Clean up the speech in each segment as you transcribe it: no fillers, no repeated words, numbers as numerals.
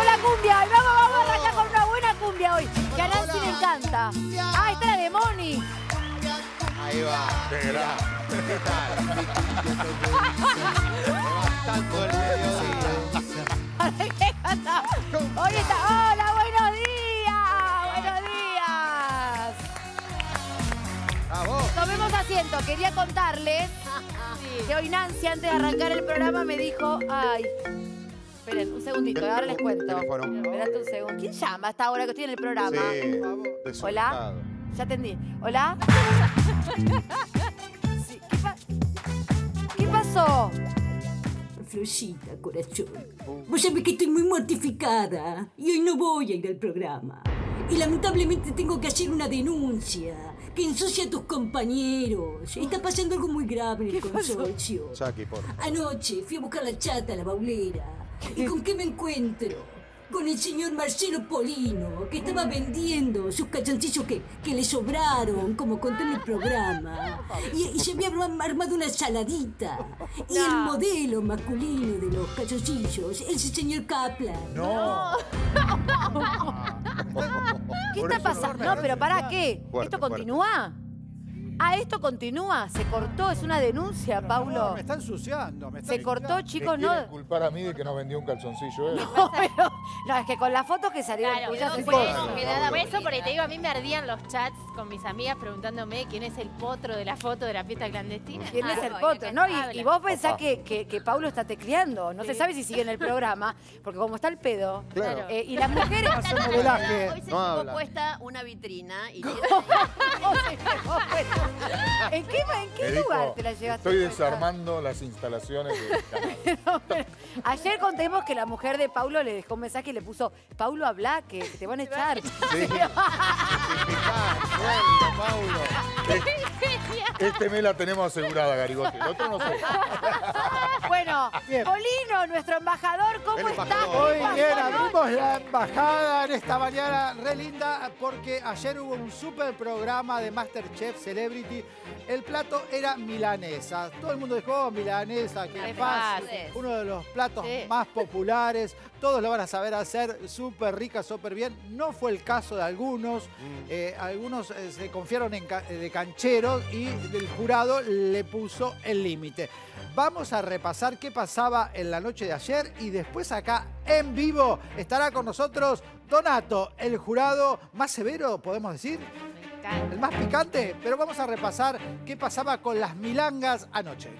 con la cumbia hoy. Vamos, vamos a arrancar con una buena cumbia hoy. Que a Nancy le encanta. Ah, esta es la de Moni. Ahí va. ¿Qué tal? Hoy está. Hola, buenos días. Buenos días. Tomemos asiento. Quería contarles que hoy Nancy, antes de arrancar el programa, me dijo... Ay, esperen un segundito, ahora les cuento. Espérate un segundo. ¿Quién llama hasta ahora que estoy en el programa? Sí, hola. Ya atendí. ¿Hola? Sí. ¿Qué pasó? Florcita, corazón. Vos sabés que estoy muy mortificada y hoy no voy a ir al programa. Y lamentablemente tengo que hacer una denuncia que ensucia a tus compañeros. Está pasando algo muy grave en el consorcio. Saki, por favor. Anoche fui a buscar la chata a la baulera. ¿Y con qué me encuentro? Con el señor Marcelo Polino, que estaba vendiendo sus cachoncillos que le sobraron, como conté en el programa. Y se había armado una saladita. Y el modelo masculino de los cachoncillos es el señor Kaplan. ¡No! ¿Qué está pasando? No, pero ¿para qué? ¿Esto continúa? Ah, esto continúa, se cortó, es una denuncia, Paulo. No, me está ensuciando, me está ensuciando. Se cortó, chicos, no. Me culpar a mí de que no vendió un calzoncillo, ¿eh? No, pero, no, es que con las fotos que salieron tuyas. Claro, por eso, porque te digo, a mí me ardían los chats con mis amigas preguntándome quién es el potro de la foto de la fiesta clandestina. ¿Quién es el potro? No, y vos pensás que Paulo está tecleando, no se sabe si sigue en el programa, porque como está el pedo. Claro. Y las mujeres. Hoy se fue puesta una vitrina y. ¿En qué lugar te la llevaste? Estoy desarmando las instalaciones de... pero, ayer contemos que la mujer de Paulo le dejó un mensaje y le puso: Paulo, habla, que te van a echar. Sí. Paulo. Este mes la tenemos asegurada, Garigote. El otro no sé. Bueno, bien. Polino, nuestro embajador, ¿cómo está? Muy bien, abrimos la embajada en esta mañana re linda porque ayer hubo un super programa de Masterchef Celebrity. El plato era milanesa. Todo el mundo dijo, milanesa, qué fácil. Uno de los platos más populares. Todos lo van a saber hacer, súper rica, súper bien. No fue el caso de algunos. Algunos se confiaron en de cancheros y el jurado le puso el límite. Vamos a repasar qué pasaba en la noche de ayer y después acá en vivo estará con nosotros Donato, el jurado más severo, podemos decir. El más picante, pero vamos a repasar qué pasaba con las milangas anoche.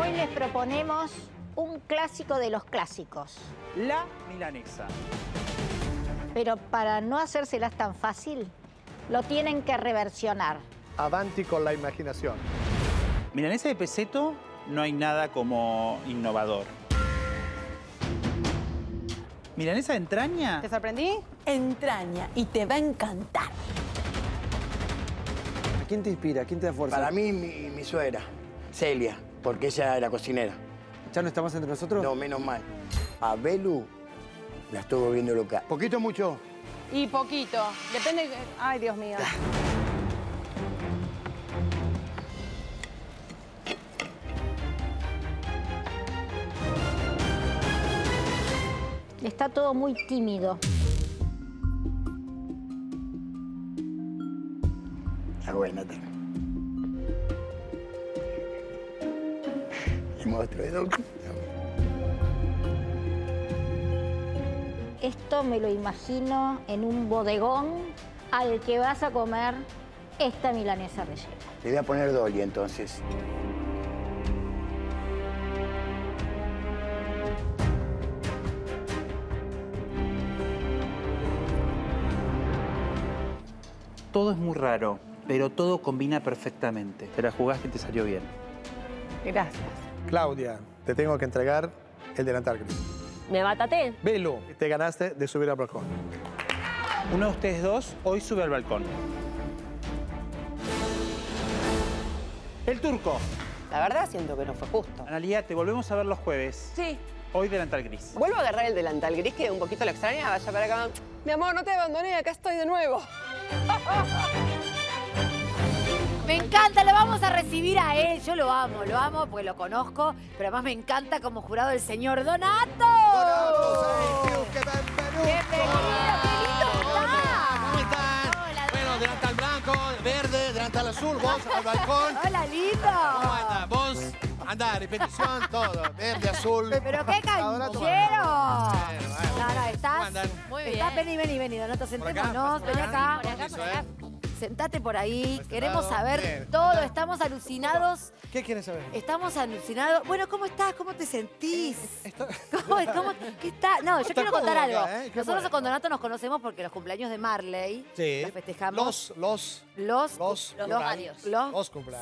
Hoy les proponemos un clásico de los clásicos. La milanesa. Pero para no hacérselas tan fácil, lo tienen que reversionar. Avanti con la imaginación. Milanesa de peseto, no hay nada como innovador. Milanesa de entraña. ¿Te sorprendí? Entraña, y te va a encantar. ¿A quién te inspira? ¿A quién te da fuerza? Para mí, mi suegra, Celia, porque ella era cocinera. ¿Ya no está más entre nosotros? No, menos mal. A Belu la estoy volviendo loca. ¿Poquito o mucho? Y poquito. Depende... Ay, Dios mío. Está todo muy tímido. Está buena también. Monstruo de Doc. Esto me lo imagino en un bodegón al que vas a comer esta milanesa rellena. Le voy a poner Dolly entonces. Todo es muy raro, pero todo combina perfectamente. Te la jugaste y te salió bien. Gracias. Claudia, te tengo que entregar el delantal. Me mataste. Belu, te ganaste de subir al balcón. Uno de ustedes dos hoy sube al balcón. El turco. La verdad siento que no fue justo. Analía, te volvemos a ver los jueves. Sí. Hoy delantal gris. Vuelvo a agarrar el delantal gris, que un poquito lo extraña. Vaya para acá. Mi amor, no te abandoné, acá estoy de nuevo. Me encanta, lo vamos a recibir a él. Yo lo amo porque lo conozco, pero además me encanta como jurado el señor Donato. Donato, que bienvenido. Verde, delante al azul, vos al balcón. Hola, lindo. ¿Cómo anda? Vos, anda, repetición, todo. Verde, azul. Pero qué canchero. Claro, estás. Muy bien. Estás, vení, Donato, sentémonos, ven acá. Por acá. Sentate por ahí, queremos saber todo, estamos alucinados. ¿Qué quieres saber? Estamos alucinados. Bueno, ¿cómo estás? ¿Cómo te sentís? ¿Cómo está? No, yo quiero contar algo. Nosotros con Donato nos conocemos porque los cumpleaños de Marley los festejamos. Los cumpleaños.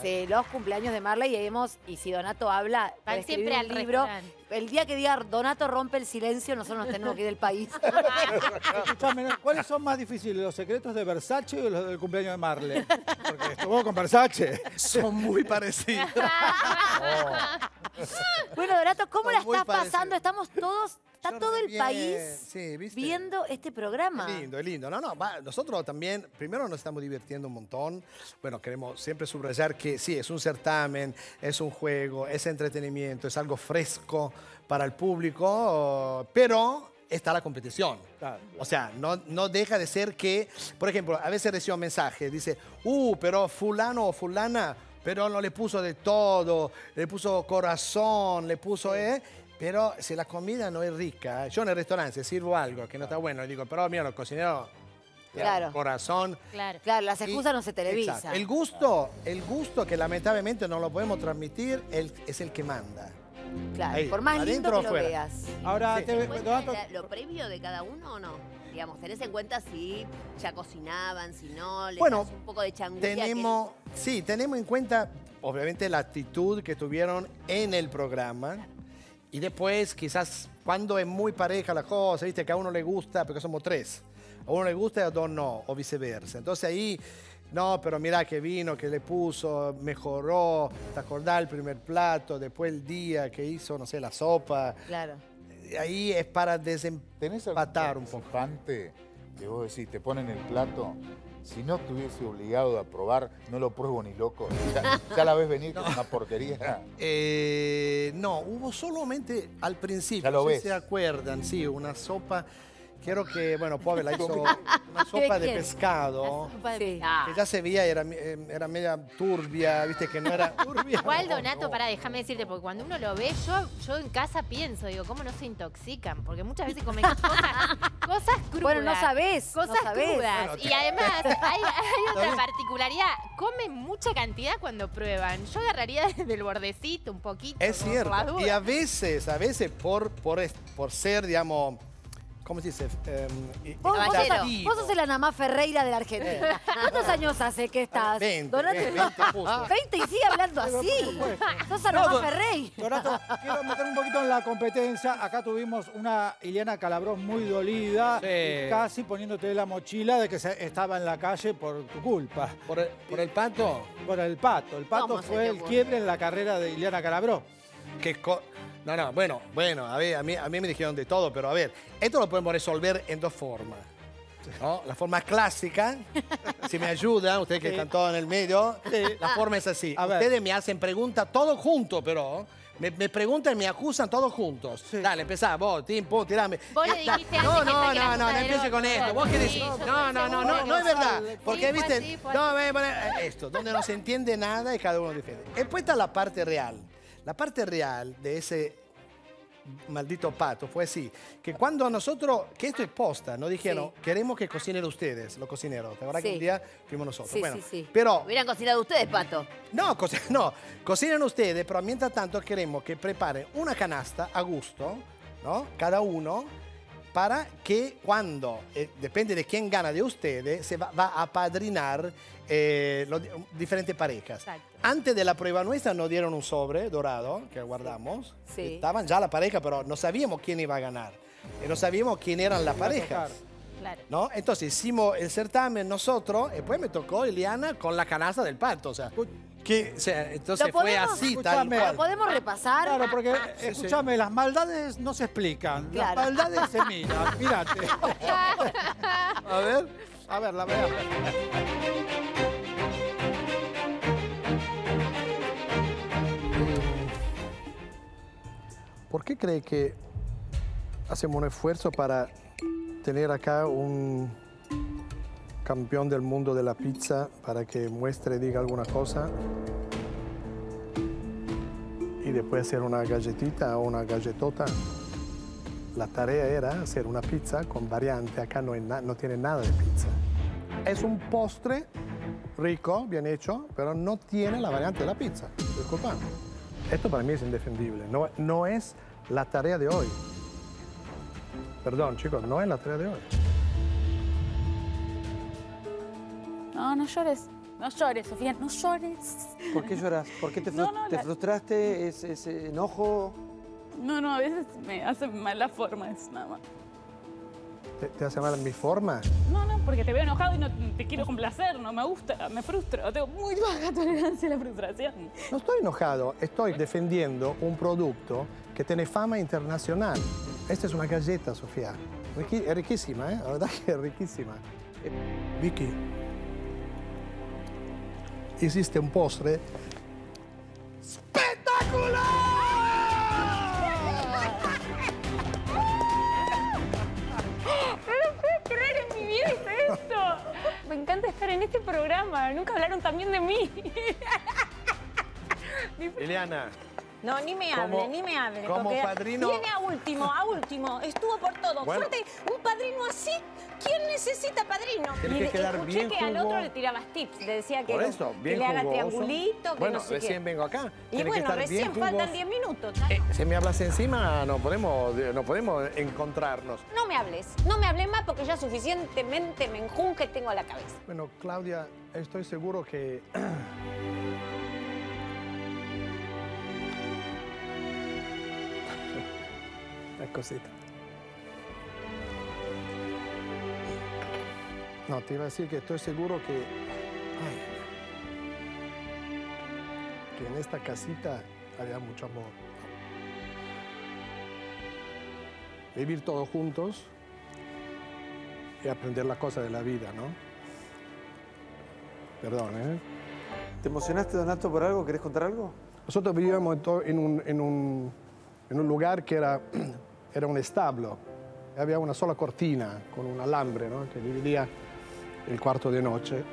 Sí, los cumpleaños de Marley y si Donato habla, para siempre al libro. El día que diga Donato rompe el silencio, nosotros nos tenemos que ir del país. Escuchame, ¿cuáles son más difíciles, los secretos de Versace o los del cumpleaños de Marley? Porque estuvo con Versace. Son muy parecidos. Bueno, Donato, ¿cómo la estás pasando? Estamos todos... Está todo el país viendo este programa. Es lindo, es lindo. No, no, nosotros también, primero nos estamos divirtiendo un montón. Bueno, queremos siempre subrayar que sí, es un certamen, es un juego, es entretenimiento, es algo fresco para el público, pero... está la competición. Claro. O sea, no deja de ser que, por ejemplo, a veces recibo mensajes, dice, pero fulano o fulana, pero no le puso de todo, le puso corazón, le puso, pero si la comida no es rica, yo en el restaurante sirvo algo que no está bueno, y digo, pero mira, los cocineros, corazón. Claro, las excusas no se televisan. Exacto. El gusto que lamentablemente no lo podemos transmitir es el que manda. Claro, ahí, por más lindo que lo veas. Ahora, ¿lo previo de cada uno o no? Digamos, tenés en cuenta si ya cocinaban, si no, le das un poco de changuilla. Sí, tenemos en cuenta, obviamente, la actitud que tuvieron en el programa. Claro. Y después, quizás, cuando es muy pareja la cosa, viste, que a uno le gusta, porque somos tres. A uno le gusta y a dos no, o viceversa. Entonces ahí... No, pero mirá que vino, que le puso, mejoró, te acordás el primer plato, después el día que hizo, no sé, la sopa. Claro. Ahí es para desempatar un poco. Que vos decís, te ponen el plato, si no estuviese obligado a probar, no lo pruebo ni loco. Ya la ves venir, que es una porquería. No, hubo solamente al principio, ya lo ves. Se acuerdan, sí, una sopa... Quiero que, bueno, Pobre la hizo una sopa de pescado. Que ya se veía, era media turbia, viste que no era turbia. Igual, Donato, no. Pará, déjame decirte, porque cuando uno lo ve, yo en casa pienso, digo, ¿cómo no se intoxican? Porque muchas veces comen cosas crudas. Bueno, no sabés. Cosas crudas. Bueno, y además, hay otra particularidad. Comen mucha cantidad cuando prueban. Yo agarraría desde el bordecito un poquito. Es cierto. Y a veces, por ser, digamos... ¿Cómo se dice? Vos sos el Anamá Ferreira de la Argentina. ¿Cuántos años hace que estás? 20. Donato, 20 y sigue hablando así. Sos Anamá Ferreira. Donato, quiero meter un poquito en la competencia. Acá tuvimos una Iliana Calabró muy dolida, casi poniéndote la mochila de que estaba en la calle por tu culpa. ¿Por el pato? Por el pato. El pato fue el quiebre en la carrera de Iliana Calabró. No, bueno, a ver, a mí me dijeron de todo, pero a ver, esto lo podemos resolver en dos formas, ¿no? La forma clásica, si me ayudan, ustedes que están todos en el medio, la forma es así. Ustedes me hacen preguntas todos juntos, pero... Me preguntan y me acusan todos juntos. Sí. Dale, empezá, vos, Timpo, tirame. Vos le dijiste antes que no empieces con esto. Vos querés... No es verdad. Porque, viste, esto, donde no se entiende nada y cada uno defiende. Después está la parte real. La parte real de ese maldito pato fue así, que cuando nosotros, que esto es posta, nos dijeron, queremos que cocinen ustedes, los cocineros. ¿Te acuerdas que un día fuimos nosotros? Sí, bueno, pero... ¿Hubieran cocinado ustedes, pato? No, cocinan ustedes, pero mientras tanto queremos que preparen una canasta a gusto, ¿no? Cada uno, para que cuando, depende de quién gana de ustedes, se va a apadrinar diferentes parejas. Exacto. Antes de la prueba nuestra nos dieron un sobre dorado que guardamos. Sí. Estaban ya la pareja, pero no sabíamos quién iba a ganar. No sabíamos quién eran las parejas. Claro. ¿No? Entonces hicimos el certamen nosotros, después me tocó Iliana con la canasta del pato. O sea, entonces fue así tal cual. ¿Lo podemos repasar? Claro, porque, escúchame, las maldades no se explican. Claro. Las maldades se miran, mirate. A ver, la verdad. qué cree que hacemos un esfuerzo para tener acá un campeón del mundo de la pizza para que muestre, diga alguna cosa? Y después hacer una galletita o una galletota. La tarea era hacer una pizza con variante. Acá no tiene nada de pizza. Es un postre rico, bien hecho, pero no tiene la variante de la pizza. Disculpa. Esto para mí es indefendible. No es la tarea de hoy. Perdón, chicos, no es la tarea de hoy. No, no llores. No llores, Sofía, no llores. ¿Por qué lloras? ¿Por qué te frustraste? ¿Es enojo? No, no, a veces me hacen mal las formas, nada más. ¿Te hace mal mi forma? No, no, porque te veo enojado y no te quiero complacer, no me gusta, me frustro. Tengo muy baja tolerancia a la frustración. No estoy enojado, estoy defendiendo un producto que tiene fama internacional. Esta es una galleta, Sofía. Es riquísima, ¿eh? La verdad que es riquísima. Vicky, hiciste un postre ¡espectacular! No lo puedo creer, en mi vida hice esto. Me encanta estar en este programa. Nunca hablaron tan bien de mí. Iliana. No, ni me hable, como, ni me hable. Como padrino... Viene a último, estuvo por todo. Bueno. Suerte, un padrino así, ¿quién necesita padrino? Y que escuché bien que jugo... al otro le tirabas tips, le decía que, por eso, bien que le haga triangulito, que bueno, no sé recién qué. Vengo acá. Y bueno, recién faltan 10 minutos. Si me hablas encima, no podemos encontrarnos. No me hables más porque ya suficientemente me enjunque tengo a la cabeza. Bueno, Claudia, estoy seguro que... cosita. No, te iba a decir que estoy seguro que... Ay, que en esta casita había mucho amor. Vivir todos juntos y aprender las cosas de la vida, ¿no? Perdón, ¿eh? ¿Te emocionaste, Donato, por algo? ¿Querés contar algo? Nosotros vivíamos en un lugar que era un establo, había una sola cortina con un alambre, ¿no?, que dividía el cuarto de noche.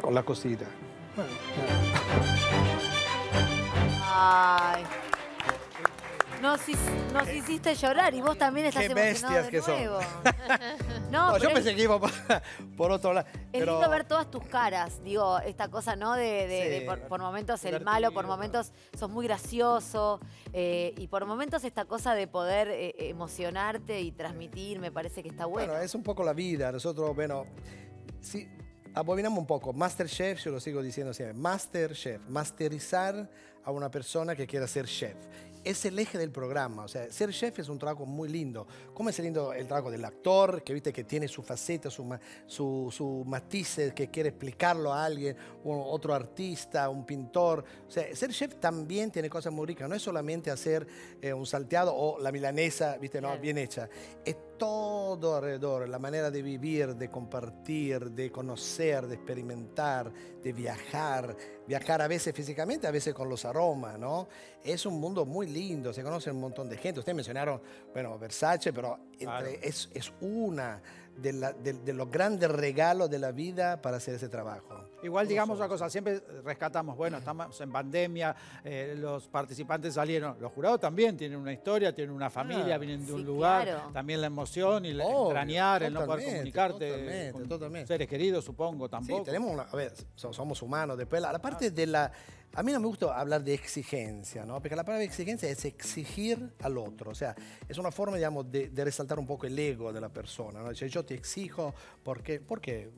Con la cosita. Ay. Nos hiciste llorar y vos también estás emocionado de nuevo. Qué bestias que son. No, yo pensé que iba por otro lado. Es lindo ver todas tus caras, digo, esta cosa, ¿no? De por momentos el malo, por momentos sos muy gracioso y por momentos esta cosa de poder emocionarte y transmitir, me parece que está bueno. Bueno, es un poco la vida. Nosotros, bueno, sí, abominamos un poco. Masterchef, yo lo sigo diciendo siempre, Masterchef, masterizar a una persona que quiera ser chef. Es el eje del programa, o sea, ser chef es un trabajo muy lindo. ¿Cómo es lindo el trabajo del actor, que viste que tiene su faceta, su matices, que quiere explicarlo a alguien, otro artista, un pintor? O sea, ser chef también tiene cosas muy ricas, no es solamente hacer un salteado o la milanesa, viste, no, bien hecha. Es todo alrededor, la manera de vivir, de compartir, de conocer, de experimentar, de viajar. Viajar a veces físicamente, a veces con los aromas, ¿no? Es un mundo muy lindo, se conoce un montón de gente. Ustedes mencionaron, bueno, Versace, pero claro, es una de los grandes regalos de la vida para hacer ese trabajo. Igual digamos una cosa, siempre rescatamos, bueno, estamos en pandemia, los participantes salieron, los jurados también tienen una historia, tienen una familia, vienen de un lugar, claro, también la emoción y el extrañar, el no poder comunicarte con seres queridos, supongo, tampoco. Sí, tenemos una, a ver, somos humanos, después la parte de la... A mí no me gusta hablar de exigencia, ¿no? Porque la palabra exigencia es exigir al otro. O sea, es una forma, digamos, de resaltar un poco el ego de la persona, ¿no? Yo te exijo porque... ¿Por qué?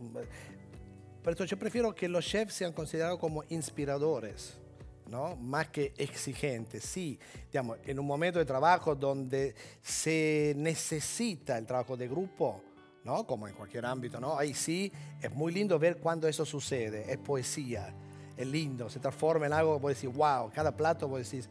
Pero yo prefiero que los chefs sean considerados como inspiradores, ¿no? Más que exigentes. Sí, digamos, en un momento de trabajo donde se necesita el trabajo de grupo, ¿no? Como en cualquier ámbito, ¿no? Ahí sí, es muy lindo ver cuando eso sucede. Es poesía. Es lindo, se transforma en algo que vos decís, wow, cada plato vos decís,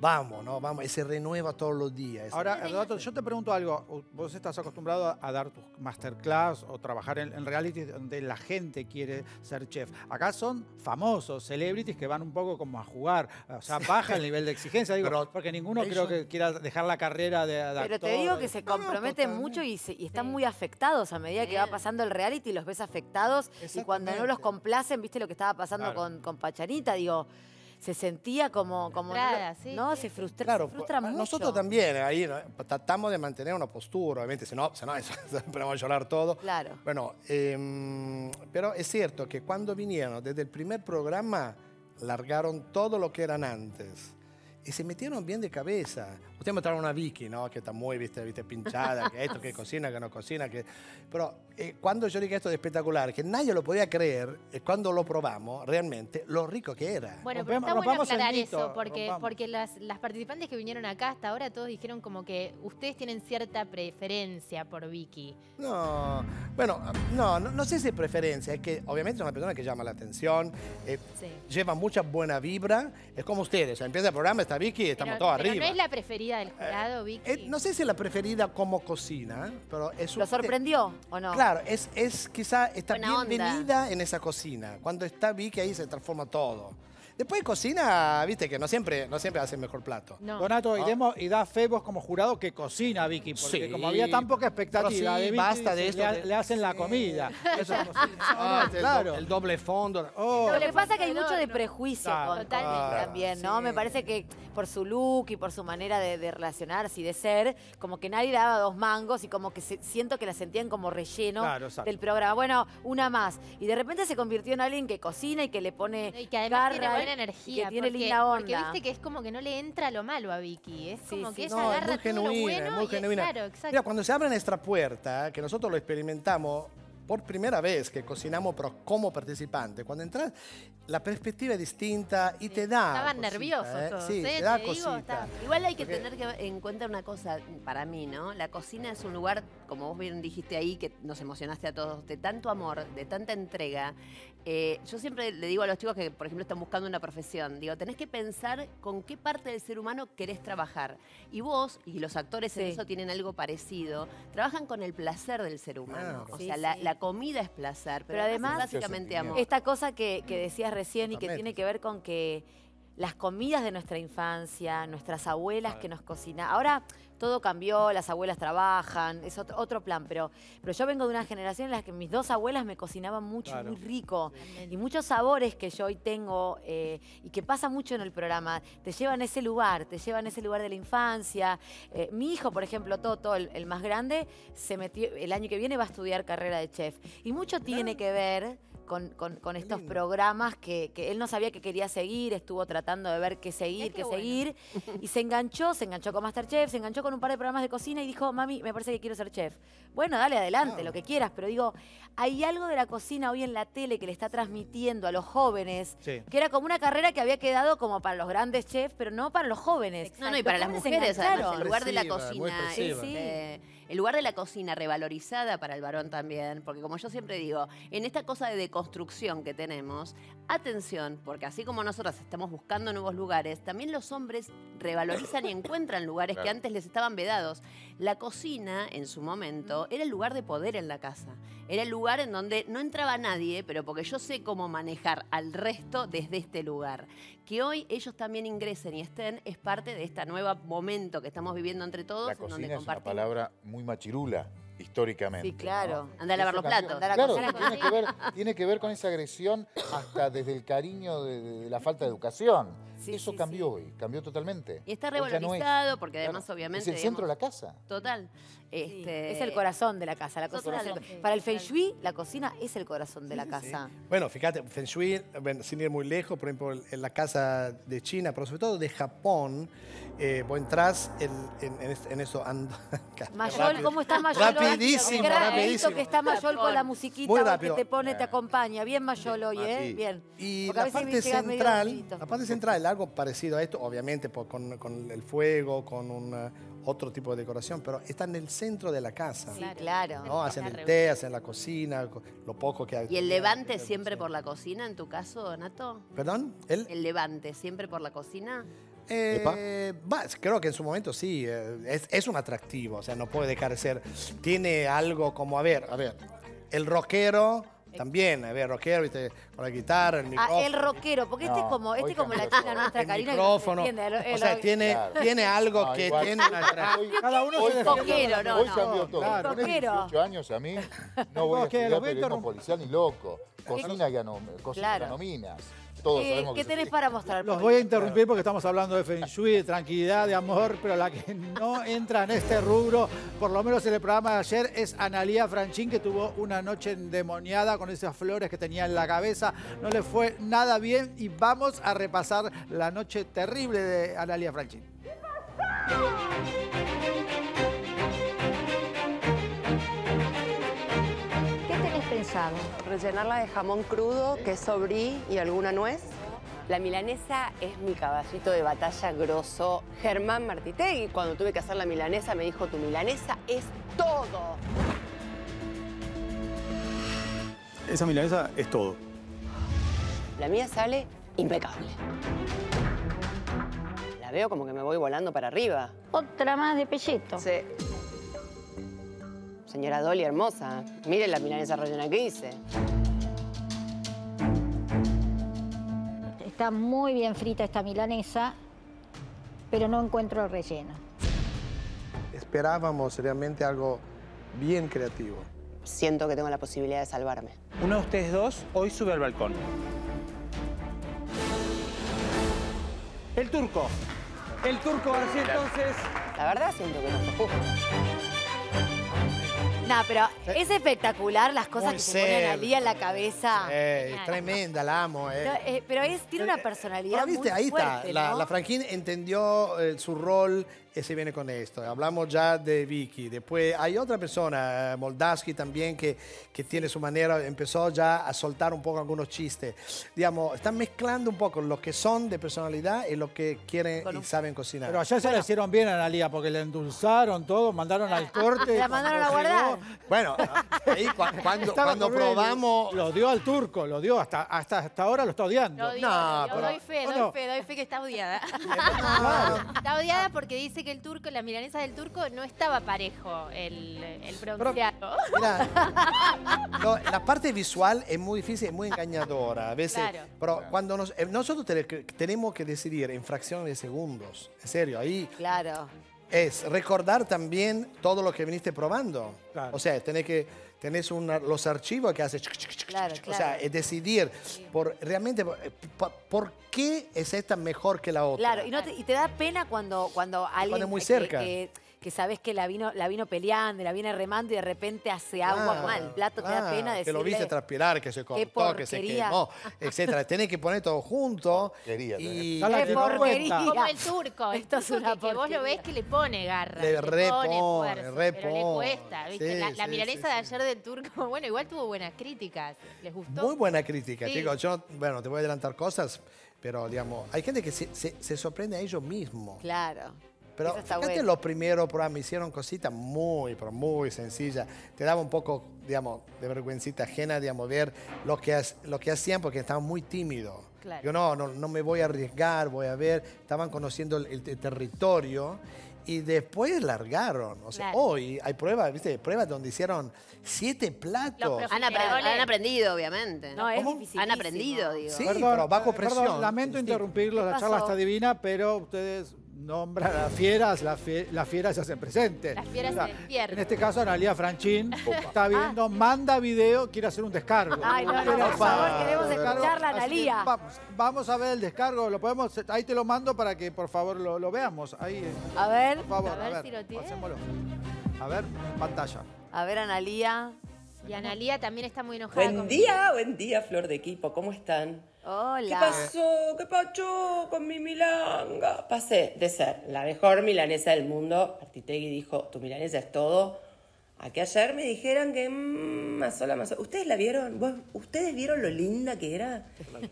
Vamos, ¿no? Vamos, y se renueva todos los días. Ahora, Rodato, yo te pregunto algo. Vos estás acostumbrado a dar tus masterclass o trabajar en reality donde la gente quiere ser chef. Acá son famosos, celebrities que van un poco como a jugar. O sea, baja el nivel de exigencia, digo, pero porque ninguno creo que quiera dejar la carrera de actor. Pero te digo que se comprometen mucho y están muy afectados a medida que va pasando el reality, los ves afectados y cuando no los complacen, viste lo que estaba pasando con Pachanita, digo... Se sentía como frustrada, se frustra, claro, se frustra mucho. Nosotros también, ahí tratamos de mantener una postura, obviamente, si no podemos llorar todo. Claro. Bueno, pero es cierto que cuando vinieron, desde el primer programa, largaron todo lo que eran antes. Y se metieron bien de cabeza. Ustedes mostraron una Vicky, ¿no? Que está muy, viste pinchada, que esto, que cocina, que no cocina. Que... Pero cuando yo dije esto de espectacular, que nadie lo podía creer, cuando lo probamos, realmente, lo rico que era. Bueno, pero está bueno aclarar eso, porque las participantes que vinieron acá hasta ahora, todos dijeron como que ustedes tienen cierta preferencia por Vicky. No, bueno, no sé si es preferencia, es que obviamente es una persona que llama la atención, lleva mucha buena vibra, es como ustedes, o sea, empieza el programa, está Vicky, estamos todos arriba. Pero no es la preferida del jurado, Vicky. No sé si es la preferida como cocina, pero es... ¿Lo sorprendió o no? Claro, es quizá está bienvenida en esa cocina. Cuando está Vicky ahí se transforma todo. Después cocina, viste que no siempre hace el mejor plato. No. Donato, y da fe vos como jurado que cocina Vicky, porque como había tan poca expectativa de Vicky, basta de esto, le hacen la comida. Eso es como, claro. El doble fondo. Lo que pasa es que hay mucho de prejuicio totalmente también, ¿no? Me parece que por su look y por su manera de relacionarse y de ser, como que nadie daba dos mangos y como que siento que la sentían como relleno del programa. Bueno, una más. Y de repente se convirtió en alguien que cocina y que le pone garra. Energía, que tiene linda onda. Porque viste que es como que no le entra lo malo a Vicky. Es como que ella agarra todo lo bueno. Muy genuina. Claro, exacto. Mira, cuando se abre nuestra puerta, que nosotros lo experimentamos por primera vez, que cocinamos pero como participante, cuando entras, la perspectiva es distinta y te da... Estaban nerviosos todos. Sí, te da cosita. Igual hay que tener en cuenta una cosa para mí, ¿no? La cocina es un lugar, como vos bien dijiste ahí, que nos emocionaste a todos, de tanto amor, de tanta entrega. Yo siempre le digo a los chicos que, por ejemplo, están buscando una profesión, digo, tenés que pensar con qué parte del ser humano querés trabajar. Y vos, y los actores en eso tienen algo parecido, trabajan con el placer del ser humano. Claro. O sea, la comida es placer, pero además básicamente amor. Esta cosa que decías recién y que tiene que ver con que las comidas de nuestra infancia, nuestras abuelas que nos cocinaban. Ahora todo cambió, las abuelas trabajan, es otro plan, pero yo vengo de una generación en la que mis dos abuelas me cocinaban mucho, muy rico, y muchos sabores que yo hoy tengo y que pasa mucho en el programa, te llevan a ese lugar de la infancia. Mi hijo, por ejemplo, Toto, el más grande, se metió, el año que viene va a estudiar carrera de chef, y mucho tiene que ver con estos programas que él no sabía que quería seguir, estuvo tratando de ver qué seguir, y se enganchó con Masterchef, se enganchó con un par de programas de cocina y dijo, mami, me parece que quiero ser chef. Bueno, dale, adelante, lo que quieras, pero digo, hay algo de la cocina hoy en la tele que le está transmitiendo a los jóvenes, que era como una carrera que había quedado como para los grandes chefs, pero no para los jóvenes. Exacto. No, y para las mujeres, además, el lugar de la cocina. El lugar de la cocina revalorizada para el varón también, porque como yo siempre digo, en esta cosa de deconstrucción que tenemos, atención, porque así como nosotras estamos buscando nuevos lugares, también los hombres revalorizan y encuentran lugares que antes les estaban vedados. La cocina, en su momento, era el lugar de poder en la casa. Era el lugar en donde no entraba nadie, pero porque yo sé cómo manejar al resto desde este lugar. Que hoy ellos también ingresen y estén, es parte de este nuevo momento que estamos viviendo entre todos. La cocina en donde compartimos. Es una palabra muy machirula, históricamente. Sí, claro. Andá a lavar los platos. Andá a la cocina. Tiene que ver con esa agresión hasta desde el cariño de la falta de educación. Sí, eso cambió hoy, cambió totalmente. Y está revalorizado porque además obviamente... Es el centro de la casa. Total. Es el corazón de la casa. La cocina para el Feng Shui, la cocina es el corazón de la casa. Sí. Bueno, fíjate, Feng Shui, sin ir muy lejos, por ejemplo, en la casa de China, pero sobre todo de Japón, vos entrás en eso... Mayol, ¿cómo estás, Mayol? Rapidísimo. Que está Mayol con la musiquita que te pone, te acompaña. Bien, Mayol, hoy, ¿eh? Bien. Y la parte central, algo parecido a esto, obviamente con el fuego, con otro tipo de decoración, pero está en el centro de la casa. Sí, claro. ¿No? Hacen el té, hacen la cocina, lo poco que hay. ¿Y el levante siempre por la cocina, en tu caso, Donato? ¿Perdón? ¿El levante siempre por la cocina? Creo que en su momento sí, es un atractivo, o sea, no puede dejar de ser. Tiene algo como, a ver, el rockero también, a ver, rockero, ¿viste? Con la guitarra, el micrófono. Ah, el rockero, porque este es como la chica nuestra, Karina. El micrófono, que no se entiende, tiene algo que tiene una atractivo. Cada uno se rockero, no. Hoy cambió todo. Claro, con 18 años a mí no voy a estudiar periodismo policial ni loco. Cocina ganó minas. Todos sabemos ¿qué tenés para mostrar? Los voy a interrumpir porque estamos hablando de Feng Shui, de tranquilidad, de amor, pero la que no entra en este rubro, por lo menos en el programa de ayer, es Analía Franchín, que tuvo una noche endemoniada con esas flores que tenía en la cabeza. No le fue nada bien y vamos a repasar la noche terrible de Analía Franchín. ¿Qué pensado? Rellenarla de jamón crudo, queso brie y alguna nuez. La milanesa es mi caballito de batalla grosso. Germán Martitegui, cuando tuve que hacer la milanesa, me dijo, tu milanesa es todo. Esa milanesa es todo. La mía sale impecable. La veo como que me voy volando para arriba. Otra más de pelleto. Sí. Señora Dolly, hermosa, miren la milanesa rellena que hice. Está muy bien frita esta milanesa, pero no encuentro relleno. Esperábamos realmente algo bien creativo. Siento que tengo la posibilidad de salvarme. Uno de ustedes dos hoy sube al balcón. El turco. El turco, García, entonces... La verdad siento que no se juzga. No, pero es espectacular las cosas que se ponen a Analía en la cabeza. Es tremenda, la amo. Pero tiene una personalidad muy ahí fuerte, está. ¿No? La Franquín entendió su rol y se viene con esto. Hablamos ya de Vicky. Después hay otra persona, Moldavsky también, que tiene su manera. Empezó ya a soltar un poco algunos chistes. Digamos, están mezclando un poco lo que son de personalidad y lo que quieren y saben cocinar. Pero ayer se la hicieron bien a Analía porque le endulzaron todo, mandaron al corte. La mandaron a guardar. Bueno, ahí cuando probamos... Lo dio al turco, lo dio, hasta ahora lo está odiando. Doy fe que está odiada. Está odiada porque dice que el turco, la milanesa del turco, no estaba parejo el pronunciado. Mira, la parte visual es muy difícil, es muy engañadora. A veces, claro. Pero cuando nosotros tenemos que decidir en fracciones de segundos, en serio, ahí... Claro. Es recordar también todo lo que viniste probando. Claro. O sea, tenés los archivos que haces. Claro, claro. O sea, es decidir realmente por qué es esta mejor que la otra. Claro, y te da pena cuando alguien... Cuando es muy cerca. Que sabes que la vino peleando, la viene remando y de repente hace agua mal. El plato te da pena decirle... Que lo viste transpirar, que se cortó, que se quemó, etc. Tenés que poner todo junto. ¡Qué porquería! Como el turco. Esto es una porquería. Que vos lo ves que le pone garra, le pone fuerza, pero le cuesta. ¿Viste? Sí, la milanesa de ayer del turco, bueno, igual tuvo buenas críticas. ¿Les gustó? Muy buena crítica, chicos. Yo, bueno, te voy a adelantar cosas, pero, digamos, hay gente que se sorprende a ellos mismos. Claro. Pero fíjate, los primeros programas hicieron cositas muy sencillas. Te daba un poco, digamos, de vergüencita ajena, digamos, ver lo que hacían porque estaban muy tímidos. Claro. Yo no me voy a arriesgar, voy a ver. Estaban conociendo el territorio y después largaron. O sea, hoy hay pruebas, ¿viste? Pruebas donde hicieron 7 platos. Han aprendido, obviamente. No, es difícil. Han aprendido, digo. Sí, perdón, pero bajo presión. Perdón, lamento interrumpirlos, la charla está divina, pero ustedes... Nombran a las fieras se hacen presentes. Las fieras se despiertan. En este caso, Analía Franchín está viendo, manda video, quiere hacer un descargo. Ay, por favor, queremos escucharla, Analía. Vamos a ver el descargo, lo podemos, ahí te lo mando para que, por favor, lo veamos. Ahí, a ver, por favor, a ver si lo tiene. Hacémoslo. A ver, pantalla. A ver, Analía. Y Analía también está muy enojada. Buen día, Flor de Equipo, ¿cómo están? Hola. ¿Qué pasó? ¿Qué pasó con mi milanga? Pasé de ser la mejor milanesa del mundo, Martitegui dijo, tu milanesa es todo, a que ayer me dijeran que más sola. ¿Ustedes la vieron? ¿Ustedes vieron lo linda que era?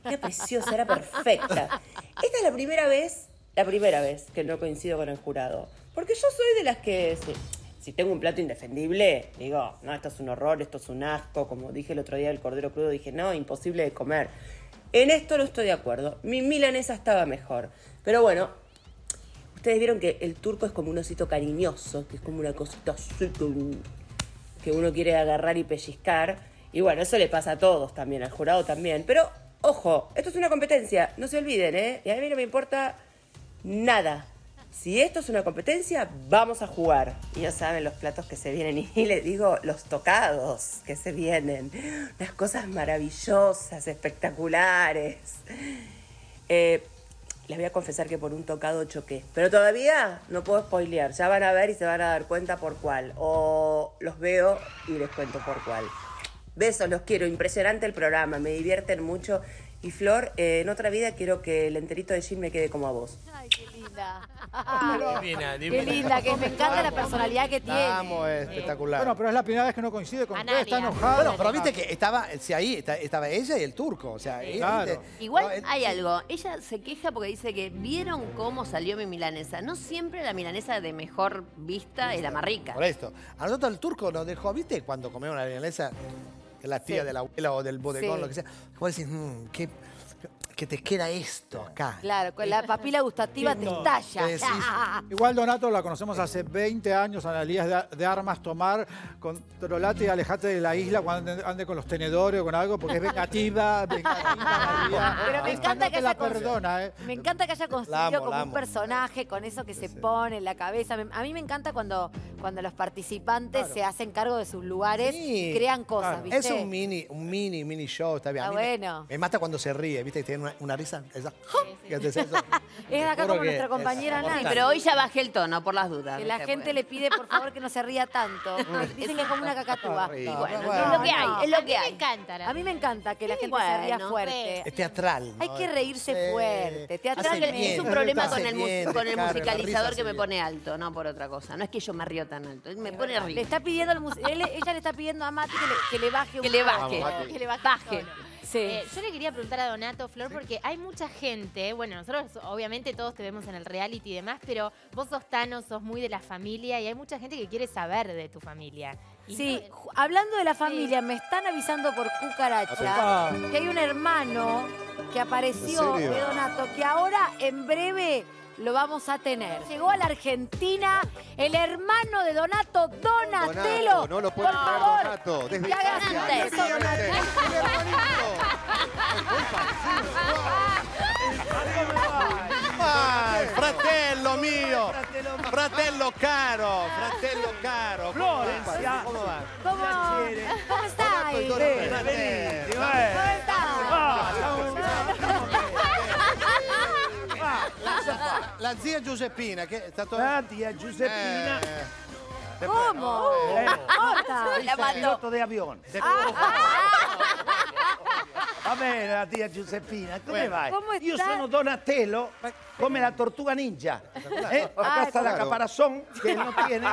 Era preciosa, era perfecta. Esta es la primera vez que no coincido con el jurado, porque yo soy de las que... Si tengo un plato indefendible, digo, no, esto es un horror, esto es un asco. Como dije el otro día del cordero crudo, dije, no, imposible de comer. En esto no estoy de acuerdo. Mi milanesa estaba mejor. Pero bueno, Ustedes vieron que el turco es como un osito cariñoso, que es como una cosita así que uno quiere agarrar y pellizcar. Y bueno, eso le pasa a todos también, al jurado también. Pero, ojo, esto es una competencia, no se olviden, ¿eh? Y a mí no me importa nada. Si esto es una competencia, vamos a jugar. Y no saben los platos que se vienen. Y les digo, los tocados que se vienen. Unas cosas maravillosas, espectaculares. Les voy a confesar que por un tocado choqué. Pero todavía no puedo spoilear. Ya van a ver y se van a dar cuenta por cuál. O los veo y les cuento por cuál. Besos, los quiero. Impresionante el programa. Me divierten mucho. Y Flor, en otra vida quiero que el enterito de Jim me quede como a vos. Ay, qué linda. Ah, divina, divina. Qué linda, que me encanta la personalidad que tiene. Vamos, espectacular. Bueno, pero es la primera vez que no coincide con usted, está enojada. Bueno, pero viste que estaba, si ahí estaba ella y el turco. O sea, sí, claro. Igual no, hay algo. Ella se queja porque dice que vieron cómo salió mi milanesa. No siempre la milanesa de mejor vista es la más rica. Por esto. A nosotros el turco nos dejó, ¿viste? Cuando comemos la milanesa... la tía sí. de la abuela o del bodegón, sí. lo que sea, como decís, que te queda esto acá. Claro, con la papila gustativa te estalla. Decís, igual Donato la conocemos hace 20 años, Analía de armas tomar, controlate y alejate de la isla cuando ande con los tenedores o con algo, porque es vengativa, vengativa. Pero me encanta que haya perdona, me encanta que haya construido amo, como un personaje con eso que sí, se pone en la cabeza. A mí me encanta cuando los participantes se hacen cargo de sus lugares y crean cosas, ¿viste? Es un mini show, está bien. Ah, bueno. Me mata cuando se ríe, ¿viste? Tiene una risa. Esa, sí. Es eso. Es acá como nuestra compañera Nancy. Pero hoy ya bajé el tono, por las dudas. Que la gente le pide, por favor, que no se ría tanto. Dicen que es como una cacatúa. Y bueno, es lo que hay, es lo que hay. A mí me encanta que la gente se ría fuerte. Es teatral. Hay que reírse fuerte. Teatral es un problema con el musicalizador que me pone alto, no por otra cosa. No es que yo me río tan alto. Me pone río. Ella le está pidiendo a Mati que le baje un poco. Que le baje. Sí. Yo le quería preguntar a Donato, Flor, porque hay mucha gente, bueno, nosotros obviamente todos te vemos en el reality y demás, pero vos sos Tano, sos muy de la familia y hay mucha gente que quiere saber de tu familia. Sí, no... hablando de la familia, me están avisando por cucaracha que hay un hermano que apareció de Donato, que ahora en breve lo vamos a tener. Llegó a la Argentina el hermano de Donato, Donatello. Donato, no lo puede creer, Donato. Desde Italia. ¡El hermanito! ¡Ay, fratello mío! ¡Fratello caro! ¡Fratello caro! ¡Florencia! ¿Cómo va? ¿Cómo estáis? ¿Cómo estáis? La zia Giuseppina, che è stata... La zia Giuseppina... Come? Il pilota di avione. Va bene, la zia Giuseppina, come vai? Io sono Donatello, come la tortuga ninja. Acá está la caparazón, que no tiene...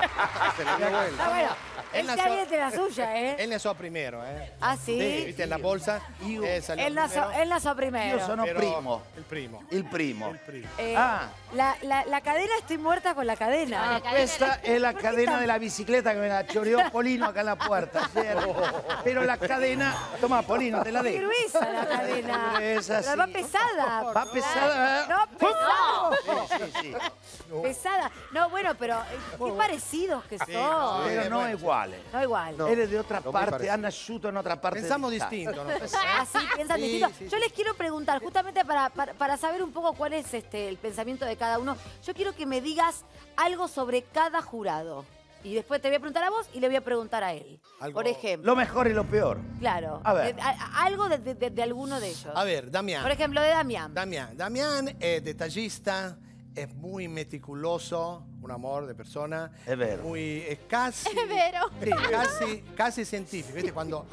Él salió de la suya, ¿eh? Él nació primero, ¿eh? Ah, sí. ¿Viste en la bolsa? Él nació primero. Yo soy primo. El primo. El primo. La cadena, estoy muerta con la cadena. Esta es la cadena de la bicicleta que me la choreó Polino acá en la puerta. Pero la cadena... Toma, Polino, te la dejo. Qué gruesa la cadena. Pero va pesada. Va pesada. No, pesada. Sí, sí, sí. Pesada. No, bueno, pero qué parecidos que son. Pero no igual. No igual. No, él es de otra parte, ha nacido en otra parte. Pensamos distinto, ¿no? Así piensan sí, distinto. Sí, yo les quiero preguntar, justamente para saber un poco cuál es el pensamiento de cada uno, yo quiero que me digas algo sobre cada jurado. Y después te voy a preguntar a vos y le voy a preguntar a él. Algo, por ejemplo. Lo mejor y lo peor. Claro. A ver. Algo de alguno de ellos. A ver, Damián. Por ejemplo, de Damián. Damián es detallista, es muy meticuloso. Un amor de persona. Es vero. Es casi. Es vero. Casi científico. ¿Viste? Cuando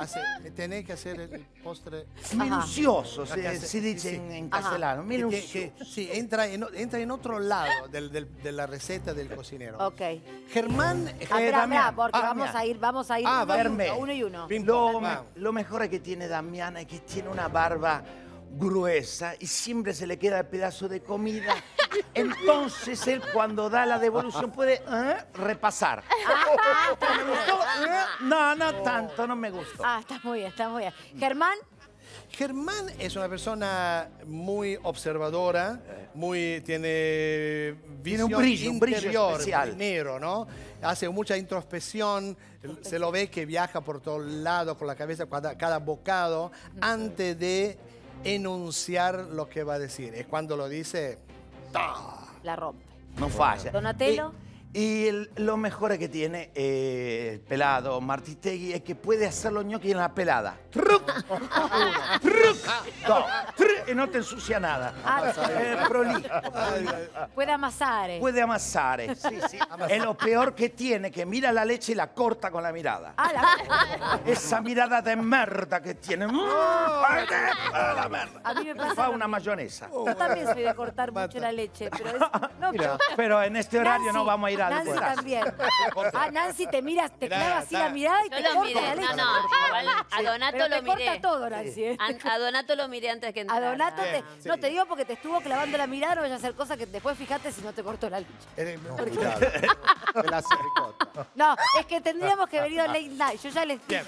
tenés que hacer el postre. Minucioso, se dice en castellano. Minucioso. Sí, entra en otro lado de la receta del cocinero. Ok. Germán. Damián, porque vamos a ir uno y uno. Lo mejor que tiene Damián es que tiene una barba gruesa y siempre se le queda el pedazo de comida. Entonces él cuando da la devolución puede repasar. ¿Me gustó? No, no tanto, no me gustó. Ah, está muy bien, está muy bien. Germán. Germán es una persona muy observadora, muy tiene visión, tiene un brillo interior, especial. Negro, ¿no? Hace mucha introspección, se lo ve que viaja por todos lados con la cabeza, cada bocado, antes de enunciar lo que va a decir. Es cuando lo dice... ¡tah! La rompe. No falla. Donatello... Y lo mejor que tiene el pelado Martitegui es que puede hacer los ñoquis en la pelada. ¡Truc! ¡Truc! Y no te ensucia nada. Puede amasar. Puede amasar, sí, sí. Es lo peor que tiene, que mira la leche y la corta con la mirada. Esa mirada de merda que tiene. La merda. A mí me pasa una mayonesa. Yo también soy de cortar mucho la leche, pero es... Pero en este horario no vamos a ir. Nancy también. Ah, Nancy, te miras, te clava así la mirada y te corta la leche. No, igual a Donato lo miré. Corta todo, Nancy. A Donato lo miré antes que entrara. A Donato, no te digo porque te estuvo clavando la mirada, no vayas a hacer cosas que después fijate si no te cortó la leche. No, te la acercó. No, es que tendríamos que haber ido late night. Yo ya les dije.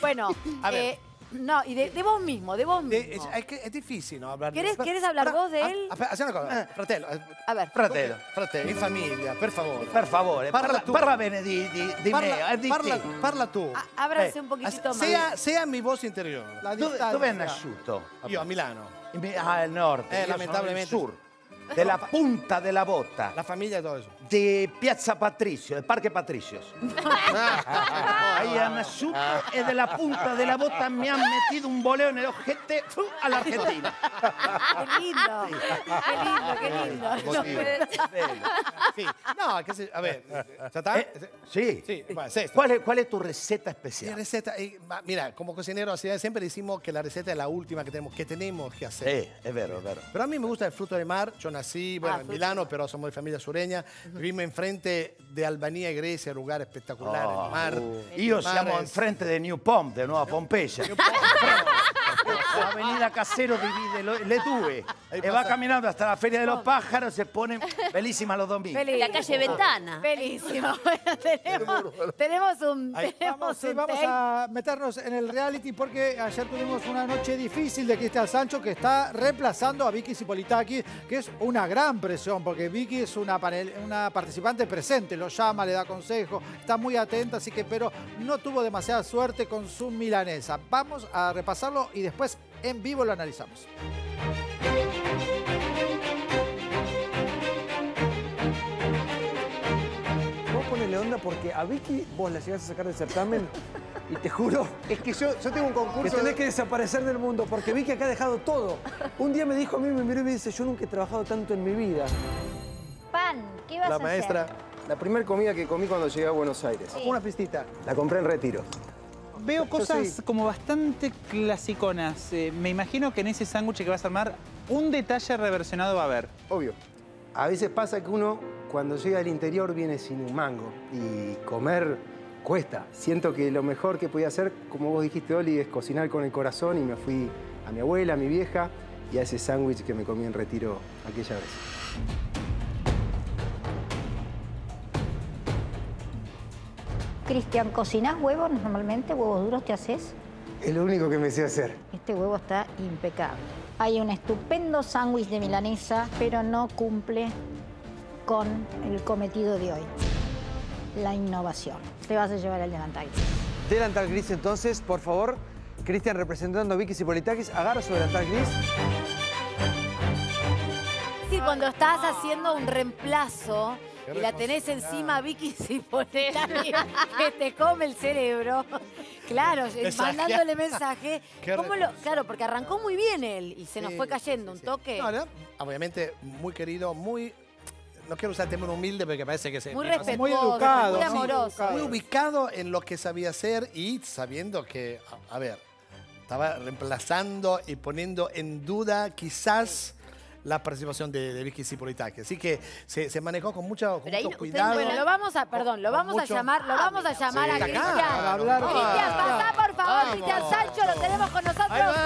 Bueno, a ver. No, y de vos mismo, de vos mismo. Es que es difícil, ¿no? Hablar. ¿Querés hablar vos de él? Hacé una cosa. Fratello. A ver. Fratello. Fratello. Mi familia, per favore. Per favore. Parla bene di me. Parla tu. Ábrase un poquitito más. Sea mi voz interior. Dove è nasciuto? Io, a Milano. Ah, al norte. Lamentablemente. Sur. De la punta de la bota. La familia y todo eso. De Piazza Patricio, de Parque Patricios. Ahí han nacido y de la punta de la bota me han metido un boleo en el ojete a la Argentina. Qué lindo. Sí. Qué lindo, qué lindo. Sí. No, qué sé yo. A ver, ¿ya está? Sí. Sí. Bueno, es esto. ¿Cuál es tu receta especial? Mi receta, mira, como cocinero siempre decimos que la receta es la última que tenemos que hacer. Sí, es verdad, es verdad. Pero a mí me gusta el fruto de mar. Yo nací, bueno, en Milano, pero somos de familia sureña. Vivimos enfrente de Albania y Grecia, lugar espectacular, el mar. Yo siamo enfrente de New Pomp, de Nueva Pompeya. La avenida Casero divide le due. Y va caminando hasta la Feria de los Pájaros, se ponen bellísimas los domingos. La calle Ventana. Bellísimo. Vamos a meternos en el reality porque ayer tuvimos una noche difícil de Cristian Sancho, que está reemplazando a Vicky Xipolitakis, que es una gran presión, porque Vicky es una participante presente, lo llama, le da consejos, está muy atenta, así que, pero no tuvo demasiada suerte con su milanesa. Vamos a repasarlo y después en vivo lo analizamos. Vos ponele onda porque a Vicky vos la llegás a sacar del certamen y te juro... Es que yo tengo un concurso... Que tenés que desaparecer del mundo porque Vicky acá ha dejado todo. Un día me dijo a mí, me miró y me dice, yo nunca he trabajado tanto en mi vida. Pan, ¿qué vas a hacer? La maestra, la primera comida que comí cuando llegué a Buenos Aires. Sí. Una pistita. La compré en Retiro. Veo cosas como bastante clasiconas. Me imagino que en ese sándwich que vas a armar, un detalle reversionado va a haber. Obvio. A veces pasa que uno, cuando llega al interior, viene sin un mango. Y comer cuesta. Siento que lo mejor que podía hacer, como vos dijiste, Oli, es cocinar con el corazón. Y me fui a mi abuela, a mi vieja, y a ese sándwich que me comí en Retiro aquella vez. Cristian, ¿cocinás huevos normalmente? ¿Huevos duros te haces? Es lo único que me sé hacer. Este huevo está impecable. Hay un estupendo sándwich de milanesa, pero no cumple con el cometido de hoy. La innovación. Te vas a llevar el delantal. Delantal gris, entonces, por favor. Cristian, representando a Vicky Xipolitakis, agarra su delantal gris. Sí, cuando estás haciendo un reemplazo... Y la tenés encima, Vicky Xipolitakis, que te come el cerebro. Claro, mandándole mensaje. Claro, porque arrancó muy bien él y se nos fue cayendo un toque. No, no, obviamente, muy querido, muy... No quiero usar el término humilde porque parece que se... Muy respetuoso, muy educado, muy amoroso. Muy ubicado en lo que sabía hacer y sabiendo que, a ver, estaba reemplazando y poniendo en duda quizás... la participación de Vicky Xipolitakis. Así que se manejó con mucho cuidado. Bueno, lo vamos a llamar a Cristian. Cristian, pasá, por favor, Cristian Sancho, lo tenemos con nosotros.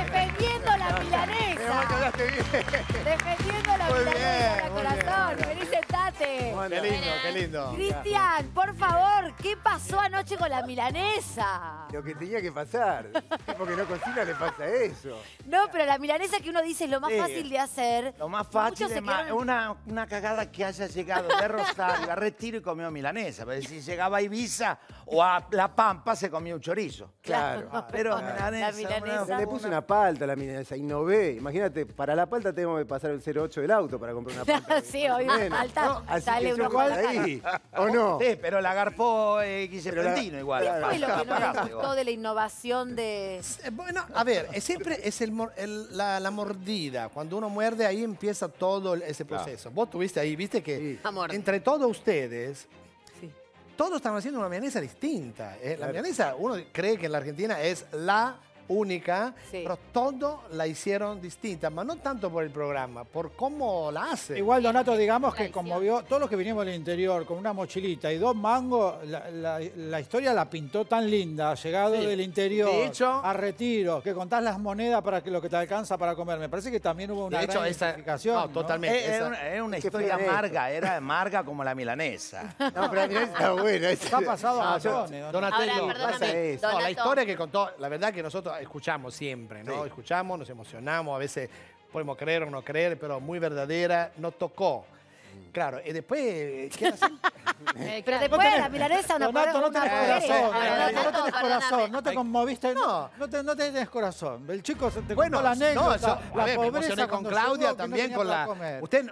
Defendiendo la milanesa. Defendiendo la milanesa, corazón. Vení, sentate. fuerte. Bueno, qué lindo, qué lindo. Cristian, por favor, ¿qué pasó anoche con la milanesa? Lo que tenía que pasar. Porque no cocina, le pasa eso. No, pero la milanesa que uno dice es lo más fácil de hacer. Lo más fácil es una cagada que haya llegado de Rosario, la retiro y comió milanesa. Pero si llegaba a Ibiza o a La Pampa, se comió un chorizo. Claro. Pero milanesa, se le puso una palta a la milanesa, innové. Imagínate, para la palta tenemos que pasar el 08 del auto para comprar una palta. Sí, hoy una palta sale una palta. ¿O no? Sí, pero la garpó Guillermo igual. ¿Qué fue lo que nos gustó de la innovación de...? Bueno, a ver, siempre es la mordida. Cuando uno muerde, ahí empieza todo ese proceso. Vos tuviste ahí, viste que entre todos ustedes... Todos están haciendo una milanesa distinta. La milanesa, uno cree que en la Argentina es la única, pero todos la hicieron distinta, pero no tanto por el programa, por cómo la hace. Igual, Donato, digamos que conmovió, todos los que vinimos del interior con una mochilita y dos mangos, la historia la pintó tan linda, llegado del interior, de hecho, a Retiro, que contás las monedas para que lo que te alcanza para comer. Me parece que también hubo una gran identificación. No, totalmente. Era una historia amarga, era amarga como la milanesa. No, pero la milanesa está buena. Está pasado a Donato. Donatello, perdóname. No, la historia que contó, la verdad que nosotros escuchamos siempre, ¿no? Sí. Escuchamos, nos emocionamos, a veces podemos creer o no creer, pero muy verdadera, nos tocó. Claro, y después, ¿qué hacen? Pero después de la milanesa, no, Donato, no tenés corazón, no tenés corazón, no te conmoviste, no tenés corazón. El chico se te contó la anécdota, la pobreza con Claudia también, con la...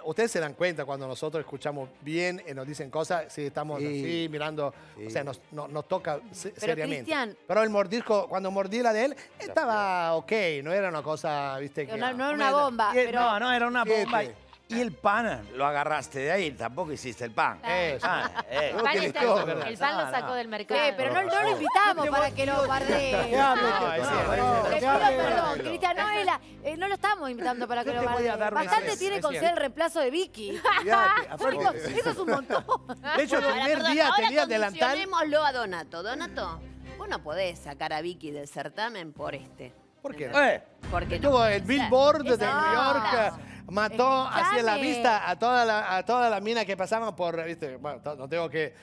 Ustedes se dan cuenta cuando nosotros escuchamos bien, nos dicen cosas, si estamos así, mirando, o sea, nos toca seriamente. Pero el mordisco, cuando mordí la de él, estaba ok, no era una cosa, viste, que... No era una bomba, pero... No, no era una bomba. Y el pan lo agarraste de ahí, tampoco hiciste el pan. El pan lo sacó del mercado. Pero no lo invitamos para que lo guarde. Le pido perdón, Cristian, no lo estamos invitando para que lo guarde. Bastante tiene con ser el reemplazo de Vicky. Eso es un montón. De hecho, el primer día tenía delantal. Condicionémoslo a Donato. Donato, vos no podés sacar a Vicky del certamen por este. ¿Por qué? Porque tuvo el Billboard de New York... Mató hacia la vista a toda la mina que pasaban por... ¿viste? Bueno, no tengo que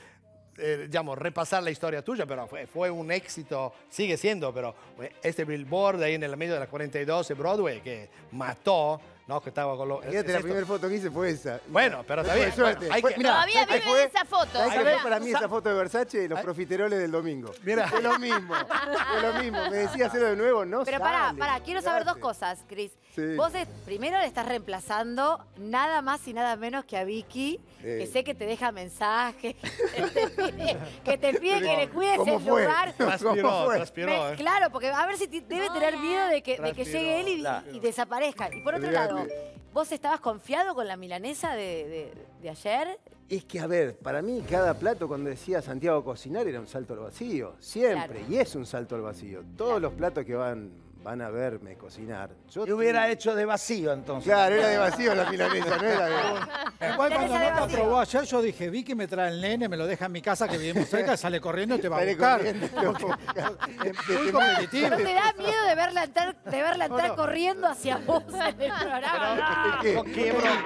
digamos, repasar la historia tuya, pero fue un éxito, sigue siendo, pero este Billboard ahí en el medio de la 42 de Broadway que mató... No, que estaba con los... Fíjate, la primera foto que hice fue esa. Bueno, pero está bien. Todavía vive esa foto. Para mí esa foto de Versace, los profiteroles del domingo. Mira. Fue lo mismo. Fue lo mismo. Me decía hacerlo de nuevo, no sale. Pero pará, quiero saber dos cosas, Cris. Vos primero le estás reemplazando nada más y nada menos que a Vicky, que sé que te deja mensajes, que te pide que le cuides el lugar. Transpiró. Claro, porque a ver si debe tener miedo de que llegue él y desaparezca. Y por otro lado, ¿vos estabas confiado con la milanesa de ayer? Es que, a ver, para mí cada plato, cuando decía Santiago cocinar, era un salto al vacío. Siempre. Claro. Y es un salto al vacío. Todos los platos que van a verme cocinar. Yo hubiera hecho de vacío, entonces. Claro, era de vacío la milanesa, no era de... Igual cuando Nata probó ayer, yo dije, vi que me trae el nene, me lo deja en mi casa, que vivimos cerca, sale corriendo y te va a buscar. Es muy competitivo. ¿No te da miedo de verla entrar corriendo hacia vos en el programa?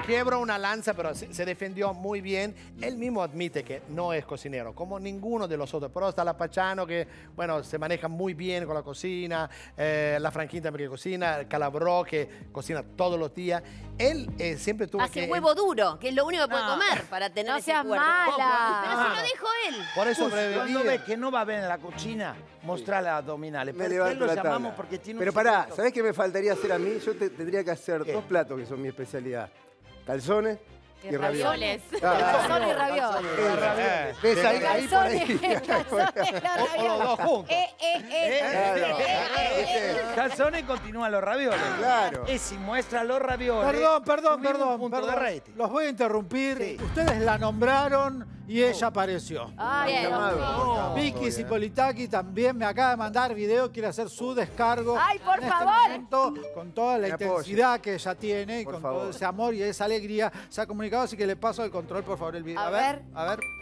Quiebro una lanza, pero se defendió muy bien. Él mismo admite que no es cocinero, como ninguno de los otros. Pero está la Pachano, que, bueno, se maneja muy bien con la cocina, la Franchín también que cocina, Calabró que cocina todos los días. Él siempre tuvo que... Hace huevo duro, que es lo único que puede comer para tener ese cuerpo. No seas mala. Pero si lo dijo él. Por eso cuando ves que no va a ver en la cocina, mostrar las abdominales. Me levanto la tabla. Pero pará, ¿sabés qué me faltaría hacer a mí? Yo tendría que hacer dos platos que son mi especialidad. Calzones. Y ravioles. Calzón y ravioles. ¿Ves ahí por ahí? O los dos juntos. Calzones continúan los ravioles. Claro. Y si muestra los ravioles... Perdón. Los voy a interrumpir. Ustedes la nombraron y ella apareció. Vicky Xipolitakis también me acaba de mandar video, quiere hacer su descargo. ¡Ay, por favor! Con toda la intensidad que ella tiene y con todo ese amor y esa alegría, se ha comunicado, así que le paso el control, por favor, el video. A ver,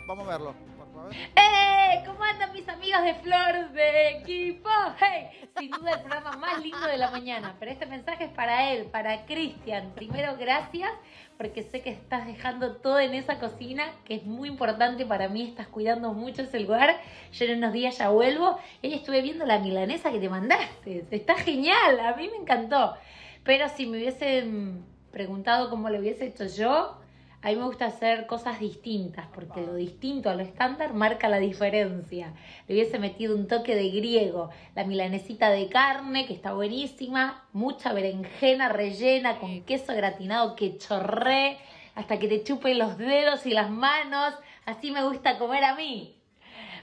vamos a verlo. Por favor. ¿Cómo andan mis amigas de Flor de Equipo? ¡Hey! Sin duda el programa más lindo de la mañana, pero este mensaje es para él, para Cristian. Primero, gracias, porque sé que estás dejando todo en esa cocina, que es muy importante para mí, estás cuidando mucho ese lugar. Yo en unos días ya vuelvo. Hoy estuve viendo la milanesa que te mandaste, está genial, a mí me encantó. Pero si me hubiesen preguntado cómo lo hubiese hecho yo, a mí me gusta hacer cosas distintas, porque lo distinto a lo estándar marca la diferencia. Le hubiese metido un toque de griego, la milanesita de carne, que está buenísima, mucha berenjena rellena con queso gratinado que chorré hasta que te chupen los dedos y las manos. Así me gusta comer a mí.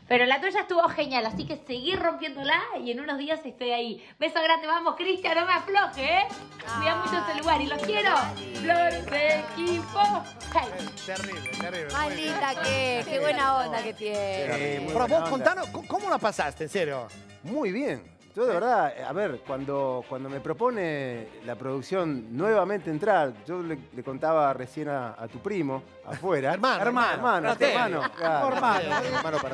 Pero la tuya estuvo genial, así que seguí rompiéndola y en unos días estoy ahí. Beso grande, vamos Cristian, no me afloje, ¿eh? Cuida mucho ese lugar y los quiero. Flor de Equipo. Hey. Terrible, terrible. Más linda que, qué buena onda que tiene. Sí, pero vos contanos, ¿cómo la pasaste, en serio? Muy bien. Yo de verdad, a ver, cuando me propone la producción nuevamente entrar, yo le contaba recién a tu primo, afuera. Hermano para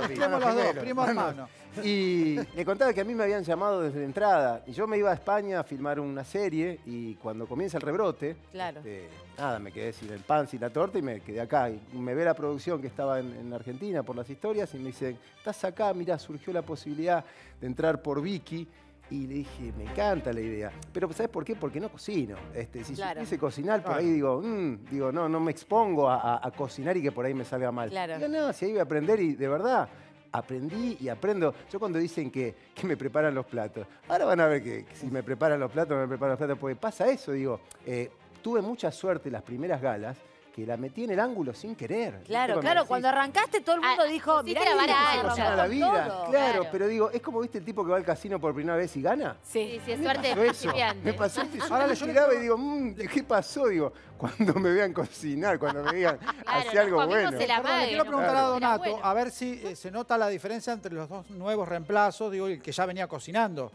ti. Primo los dos, primo hermano. Y le contaba que a mí me habían llamado desde la entrada. Y yo me iba a España a filmar una serie y cuando comienza el rebrote, claro. Nada, me quedé sin el pan, sin la torta y me quedé acá. Y me ve la producción que estaba en Argentina por las historias y me dicen, estás acá, mirá, surgió la posibilidad de entrar por Vicky. Y le dije, me encanta la idea. Pero ¿sabes por qué? Porque no cocino. Si claro. yo quise cocinar, por ahí digo, no me expongo a cocinar y que por ahí me salga mal. Claro. Digo, no, si ahí voy a aprender y de verdad... Aprendí y aprendo. Yo cuando dicen que me preparan los platos, ahora van a ver que si me preparan los platos, porque pasa eso, digo, tuve mucha suerte en las primeras galas que la metí en el ángulo sin querer. Claro, claro, decís, cuando arrancaste todo el mundo dijo, mirá la vara, la vida. Claro, claro, pero digo, es como viste el tipo que va al casino por primera vez y gana. Sí, sí, es suerte de principiante. Me pasó eso, ahora yo miraba y digo, ¿qué pasó? Digo, cuando me vean cocinar, cuando me digan, hacer algo bueno. Perdón, le quiero preguntar a Donato, a ver si se nota la diferencia entre los dos nuevos reemplazos, digo, el que ya venía cocinando.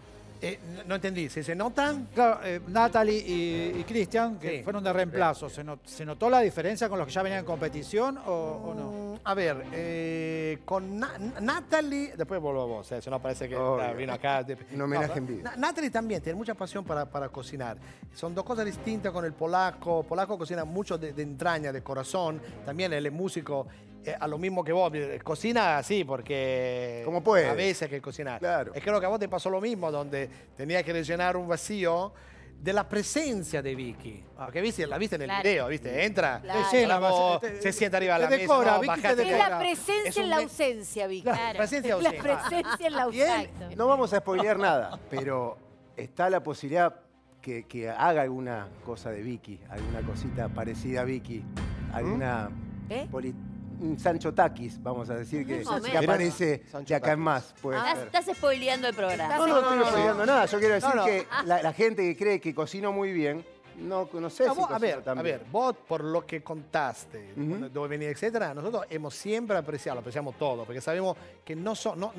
No entendí, ¿se notan? Claro, Natalie y Cristian, que fueron de reemplazo, ¿se notó la diferencia con los que ya venían en competición o no? A ver, con Natalie, después vuelvo a vos, si no parece que vino acá. Un homenaje en vivo. Natalie también tiene mucha pasión para cocinar. Son dos cosas distintas con el polaco. El polaco cocina mucho de entraña, de corazón. También él es músico. A lo mismo que vos, cocina así porque como puede. A veces hay que cocinar. Claro. Es que lo que a vos te pasó lo mismo, donde tenías que rellenar un vacío de la presencia de Vicky. Porque viste, la viste en el video, viste, entra, se sienta arriba de la mesa, es la presencia en la ausencia, Vicky. La presencia en la ausencia. No vamos a spoilear nada, pero está la posibilidad que haga alguna cosa de Vicky, alguna cosita parecida a Vicky, alguna... Un Sancho Takis, vamos a decir, que aparece de acá en más. Estás spoileando el programa. No, estoy spoileando nada. Yo quiero decir que la gente que cree que cocino muy bien, no sé si cocino tan bien. A ver, vos por lo que contaste, dónde venía, etcétera, nosotros hemos siempre apreciado, apreciamos todo, porque sabemos que no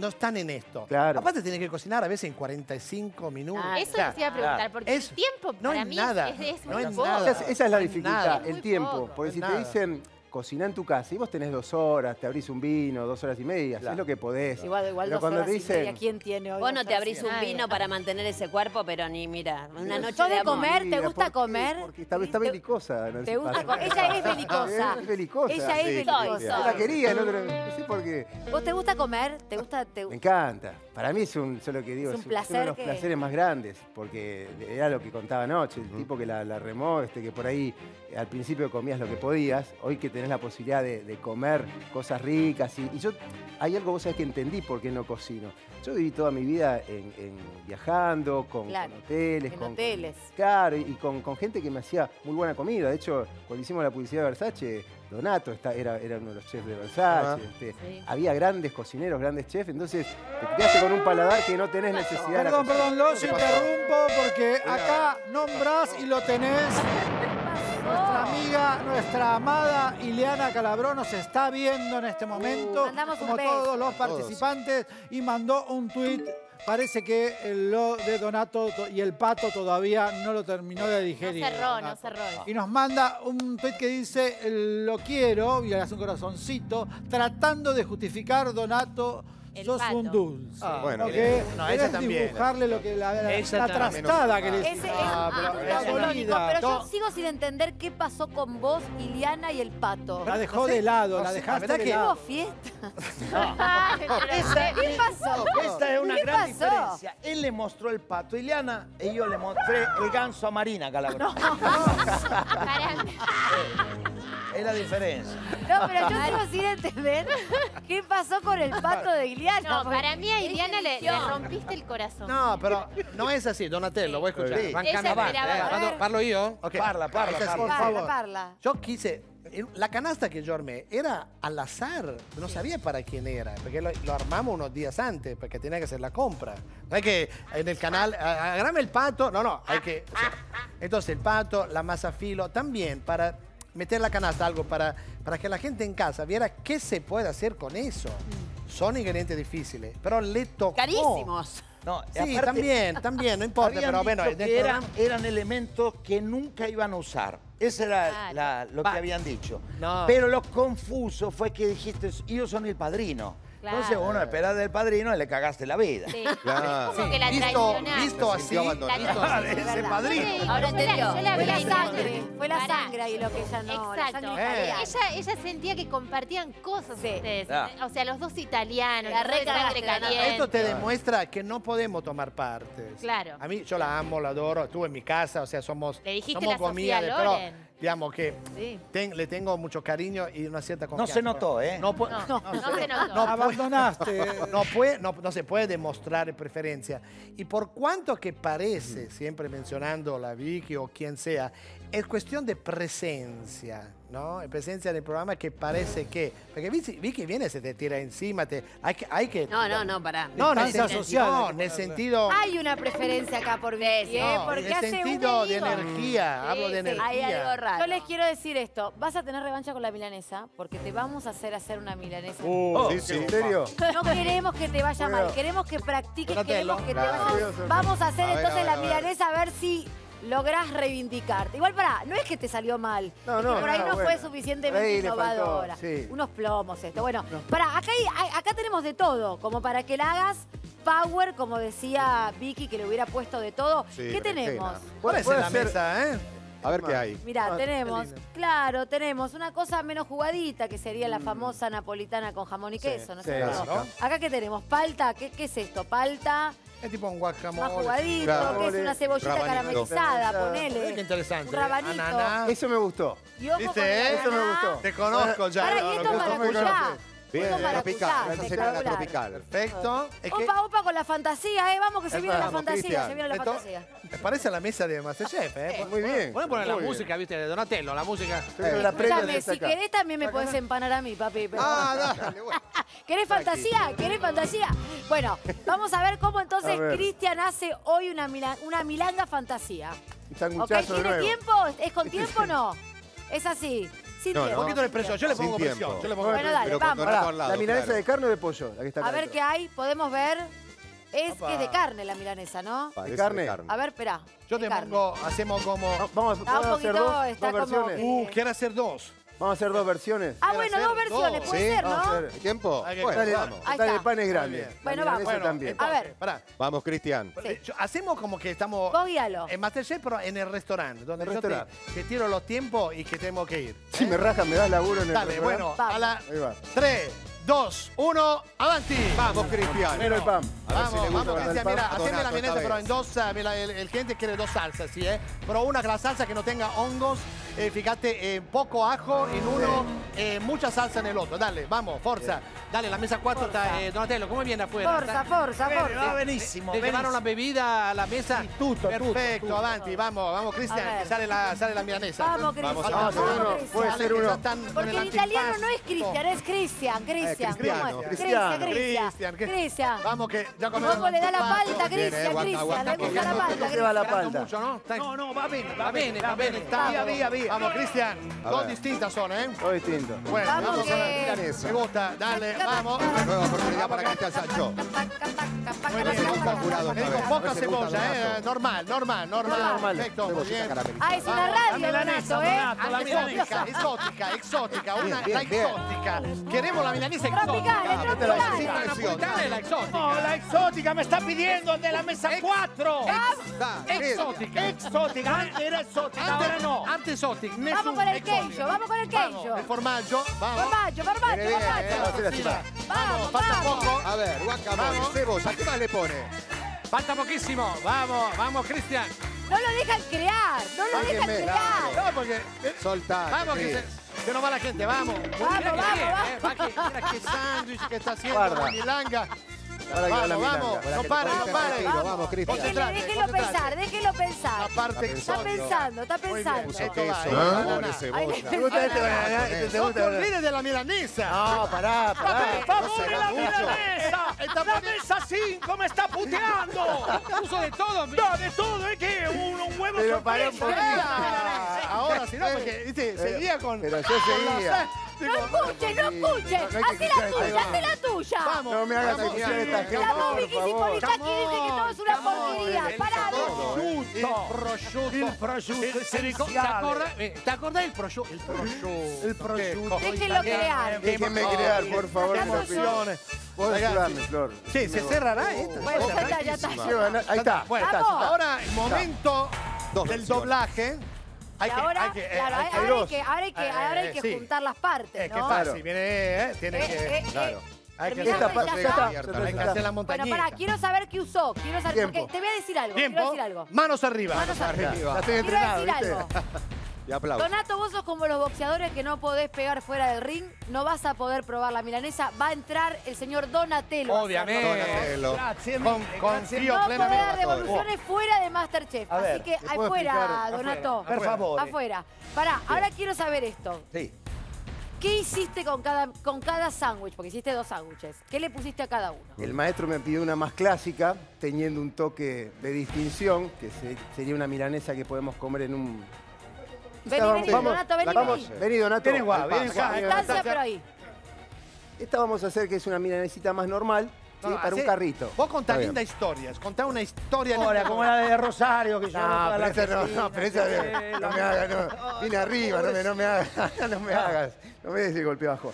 están en esto. Claro. Aparte tienen que cocinar a veces en 45 minutos. Eso les iba a preguntar, porque el tiempo para mí es muy poco. Esa es la dificultad, el tiempo. Porque si te dicen... Cocina en tu casa y vos tenés 2 horas, te abrís un vino, 2 horas y media, es lo que podés. Igual pero 2 horas y media, ¿quién tiene hoy? Vos no te abrís un vino para mantener ese cuerpo, pero ni mira, una noche de comer, ¿te gusta comer? Porque está belicosa. ¿Te gusta? Ella es belicosa. Ella es belicosa. Yo la quería, no sé por qué. ¿Vos te gusta comer? ¿Te gusta? Me encanta. Para mí es uno de los placeres más grandes, porque era lo que contaba anoche, el tipo que la remó, que por ahí al principio comías lo que podías, hoy que tenés la posibilidad de comer cosas ricas. Y yo, hay algo, vos sabés que entendí por qué no cocino. Yo viví toda mi vida viajando, con hoteles. Claro, y con gente que me hacía muy buena comida. De hecho, cuando hicimos la publicidad de Versace, Donato era uno de los chefs de Versace. Había grandes cocineros, grandes chefs. Entonces, te quedaste con un paladar que no tenés necesidad. Perdón, los interrumpo porque acá nombrás y lo tenés. Nuestra amiga, nuestra amada Iliana Calabró nos está viendo en este momento, como todos los participantes, y mandó un tuit Parece que lo de Donato y el Pato todavía no lo terminó de digerir. No cerró. Y nos manda un tweet que dice, lo quiero, y le hace un corazoncito, tratando de justificar Donato, sos un dulce. Ah, bueno, porque no, ella también. Dibujarle lo que la trastada que le hizo. Pero yo sigo sin entender qué pasó con vos, Iliana y el Pato. La dejó de lado, la dejaste de lado. ¿Qué pasó? Esta es una gran diferencia. Él le mostró el Pato a Iliana y yo le mostré el ganso a Marina Calabró. Es la diferencia. No, pero yo sigo sin entender qué pasó con el Pato de Iliana. No, para mí a Iliana le rompiste el corazón. No, pero no es así, Donatello, voy a escuchar. Sí. Parlo yo. Okay. Parla, por favor. Yo quise... La canasta que yo armé era al azar, no sabía para quién era, porque lo armamos unos días antes, porque tenía que hacer la compra. No hay que, en el canal, agarrame el Pato, no, hay que... O sea, entonces el Pato, la masa filo, también para... meter la canasta, algo para que la gente en casa viera qué se puede hacer con eso. Son ingredientes difíciles, pero le tocó. Carísimos. No, sí, aparte, también, no importa, pero bueno. Eran elementos que nunca iban a usar. Eso era lo que habían dicho. No. Pero lo confuso fue que dijiste, ellos son el padrino. Claro. Entonces, bueno, esperás del padrino y le cagaste la vida. Sí. Claro. Como que la traicionaste. Visto así, ese padrino. Ahora entendió. Fue la sangre y lo que ella no... Exacto. Ella sentía que compartían cosas ustedes. O sea, los dos italianos, la red sangre caliente. Esto te demuestra que no podemos tomar partes. Claro. A mí, yo la amo, la adoro. Estuve en mi casa, o sea, somos... Le dijiste la Sofía Loren. Digamos que sí. Le tengo mucho cariño y una cierta confianza. No se notó, ¿eh? No se notó. Abandonaste. No se puede demostrar preferencia. Y por cuanto que parece, siempre mencionando la Vicky o quien sea, es cuestión de presencia, ¿no? Es presencia del programa que parece que... Porque Vicky viene, se te tira encima, hay que... No, pará. No, en el sentido... Hay una preferencia acá por Vicky, ¿eh? Porque en el sentido de energía, hablo de energía. Hay algo raro. Yo les quiero decir esto, vas a tener revancha con la milanesa, porque te vamos a hacer una milanesa. ¿Sí? ¿En serio? No queremos que te vaya mal, queremos que practiques, queremos que te vaya mal. Vamos a hacer entonces la milanesa, a ver si... lográs reivindicarte. Igual, pará, no es que te salió mal. No, por ahí no fue suficientemente innovadora. Faltó, sí. Unos plomos esto. Bueno, pará, acá tenemos de todo, como para que la hagas power, como decía Vicky, que le hubiera puesto de todo. Sí, ¿qué tenemos? Puede ser la mesa, ¿eh? A ver qué hay. Mirá, tenemos una cosa menos jugadita, que sería la famosa napolitana con jamón y queso. ¿No? Acá, ¿qué tenemos? Palta, ¿qué es esto? Palta... Es tipo un guacamole. Más jugadito, que es una cebollita caramelizada, ponele. Qué interesante. Un rabanito. Ananá. Eso me gustó. ¿Viste? Eso me gustó. Te conozco ya. Ahora, ¿y esto maracuyá? Bien, tropical, esa sería la tropical. Perfecto. Opa, con la fantasía, vamos que se viene la fantasía, Me parece la mesa de Masterchef, muy bien. Podés poner la música, viste, de Donatello, la música. Si querés también me podés empanar a mí, papi. Dale, bueno. ¿Querés fantasía? ¿Querés fantasía? Bueno, vamos a ver cómo entonces Cristian hace hoy una milanga fantasía. ¿Tiene tiempo? ¿Es con tiempo o no? Es así. Un poquito de presión, yo le pongo presión. Bueno, dale, vamos. La milanesa de carne o de pollo. A ver qué hay, podemos ver. Es de carne la milanesa, ¿no? De carne. A ver, esperá. Yo te pongo, hacemos como... Vamos a hacer dos versiones. ¿Quieren hacer dos? Vamos a hacer dos versiones. Bueno, dos versiones, puede ser, ¿no? ¿Tiempo? Bueno, el pan es grande. Bueno, vamos. A ver. Vamos, Cristian. Hacemos como que estamos... Vos guíalo. En Masterchef, pero en el restaurante. Donde yo te tiro los tiempos y que tengo que ir. Si me rajas, me das laburo en el restaurante. Dale, bueno, a la... 3, 2, 1, avanti. Vamos, Cristian. Primero el pan. Vamos, Cristian, mira, haceme la milanesa, pero en dos... El cliente quiere dos salsas, ¿sí? Pero una, la salsa que no tenga hongos. Fíjate, poco ajo en uno, mucha salsa en el otro. Dale, vamos, forza. Dale, la mesa 4 está, Donatello, ¿cómo viene afuera? Forza. Buenísimo. Le llevaron la bebida a la mesa. Perfecto, avanti, vamos, Cristian, sale la milanesa. Vamos, Cristian. Puede ser uno. Porque el italiano no es Cristian, es Cristian. Cristian. Vamos, que ya comemos. Vamos, le da la palta, Cristian. Le gusta la palta. ¿Qué va la palta? No, va bien. Está bien. Vamos, Cristian. Dos distintas son, ¿eh? Dos distintas. Bueno, vamos a ver. Me gusta, dale, vamos. Nueva oportunidad para Cristian Sancho. Muy bien. está curado. Le digo poca cebolla, normal. Perfecto, muy bien. Ah, es una radio, Donato, exótica, exótica, una exótica. Queremos la milanesa exótica. Tropical, la exótica. No, la exótica me está pidiendo de la mesa 4. Exótica. Exótica, antes era exótica, ahora no. Antes exótica. Vamos con el queijo, vamos con el queijo. El formaggio, vamos. Formaggio. Vamos, falta poco. A ver, guacamole, cebolla, ¿qué más le pone? Falta poquísimo. Vamos, vamos, Cristian. No lo dejan crear, no lo dejan crear. No, porque... Soltá. Vamos, que se nos va la gente, vamos. Mira qué sándwich que está haciendo la milanga. Vamos, no pare, no pare. Vamos, Cristian. Déjenlo pensar, déjenlo pensar. Está pensando, está pensando. No te olvides de la milanesa. No, pará, pará. ¡Por favor, la milanesa! ¡La mesa 5 me está puteando! Puso de todo. No, de todo, es que un huevo sorpresa. Ahora, si no, porque, viste, seguía con... Pero yo seguía. No escuches, no escuches. Haz la tuya. Vamos. No me hagas puñetas. Vamos, Vicky Xipolitakis, dice que todo es una porquería. Pará, Vicky. El prosciutto esencial. ¿Te acordás del prosciutto? El prosciutto. Déjenlo crear. Déjenme crear, por favor. Vos ayudarme, Flor. Sí, se cerrará esta. Bueno, ya está, ya está. Ahí está. Ahora, momento del doblaje. Ahora hay que juntar las partes, ¿no? Qué fácil, viene, tiene que... Claro. Hay que hacer la montañita. Bueno, pará, quiero saber qué usó. Quiero saber, porque te voy a decir algo. Quiero decir algo. Manos arriba. Manos arriba. Quiero decir algo. Y aplauso. Donato, vos sos como los boxeadores que no podés pegar fuera del ring. No vas a poder probar la milanesa. Va a entrar el señor Donatello. Obviamente. Donatello. Confío plenamente. No puede dar devoluciones fuera de Masterchef. Así que afuera, Donato. Por favor. Afuera. Pará, ahora quiero saber esto. Sí. ¿Qué hiciste con cada sándwich? Porque hiciste dos sándwiches. ¿Qué le pusiste a cada uno? El maestro me pidió una más clásica, teniendo un toque de distinción, que sería una milanesa que podemos comer en un... Vení, Donato, vení, Donato. Tienes guau, vienes acá. Distancia, pero ahí. Esta vamos a hacer que es una milanesita más normal, ¿sí? No, para un carrito. Vos contás lindas historias, contá una historia... Ahora, como la de Rosario, que yo... No, pero esa no, no, pero esa... No me hagas, no. Viene arriba, no me hagas, no me hagas. No me des el golpe bajo.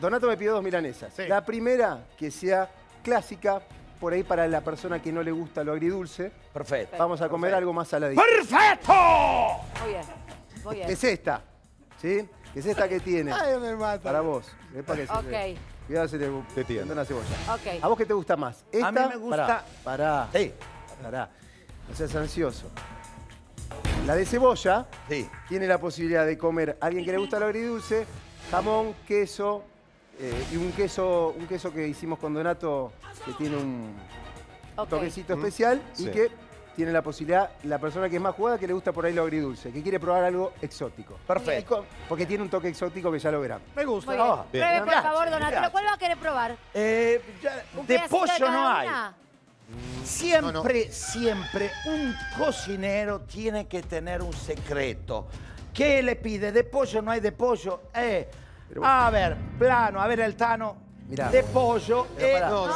Donato me pidió dos milanesas. La primera, que sea clásica, por ahí para la persona que no le gusta lo agridulce. Perfecto. Vamos a comer algo más saladito. ¡Perfecto! Muy bien. Es esta, ¿sí? Es esta que tiene. Ay, me mata. Para vos. Es para que se... Cuidado, se te tiende una cebolla. ¿A vos qué te gusta más? Esta, a mí me gusta... Pará. Sí. Pará. No seas ansioso. La de cebolla tiene la posibilidad de comer a alguien que le gusta lo agridulce, jamón, queso, y un queso que hicimos con Donato que tiene un toquecito especial y que... Tiene la posibilidad, la persona que es más jugada, que le gusta por ahí lo agridulce, que quiere probar algo exótico. Perfecto. Porque tiene un toque exótico que ya lo verán. Me gusta. Oh, pruebe, por favor, Donatello. ¿Cuál va a querer probar? De pollo no hay. Siempre, siempre un cocinero tiene que tener un secreto. ¿Qué le pide? De pollo no hay de pollo. A ver, plano, a ver el Tano. Mirá, de pollo,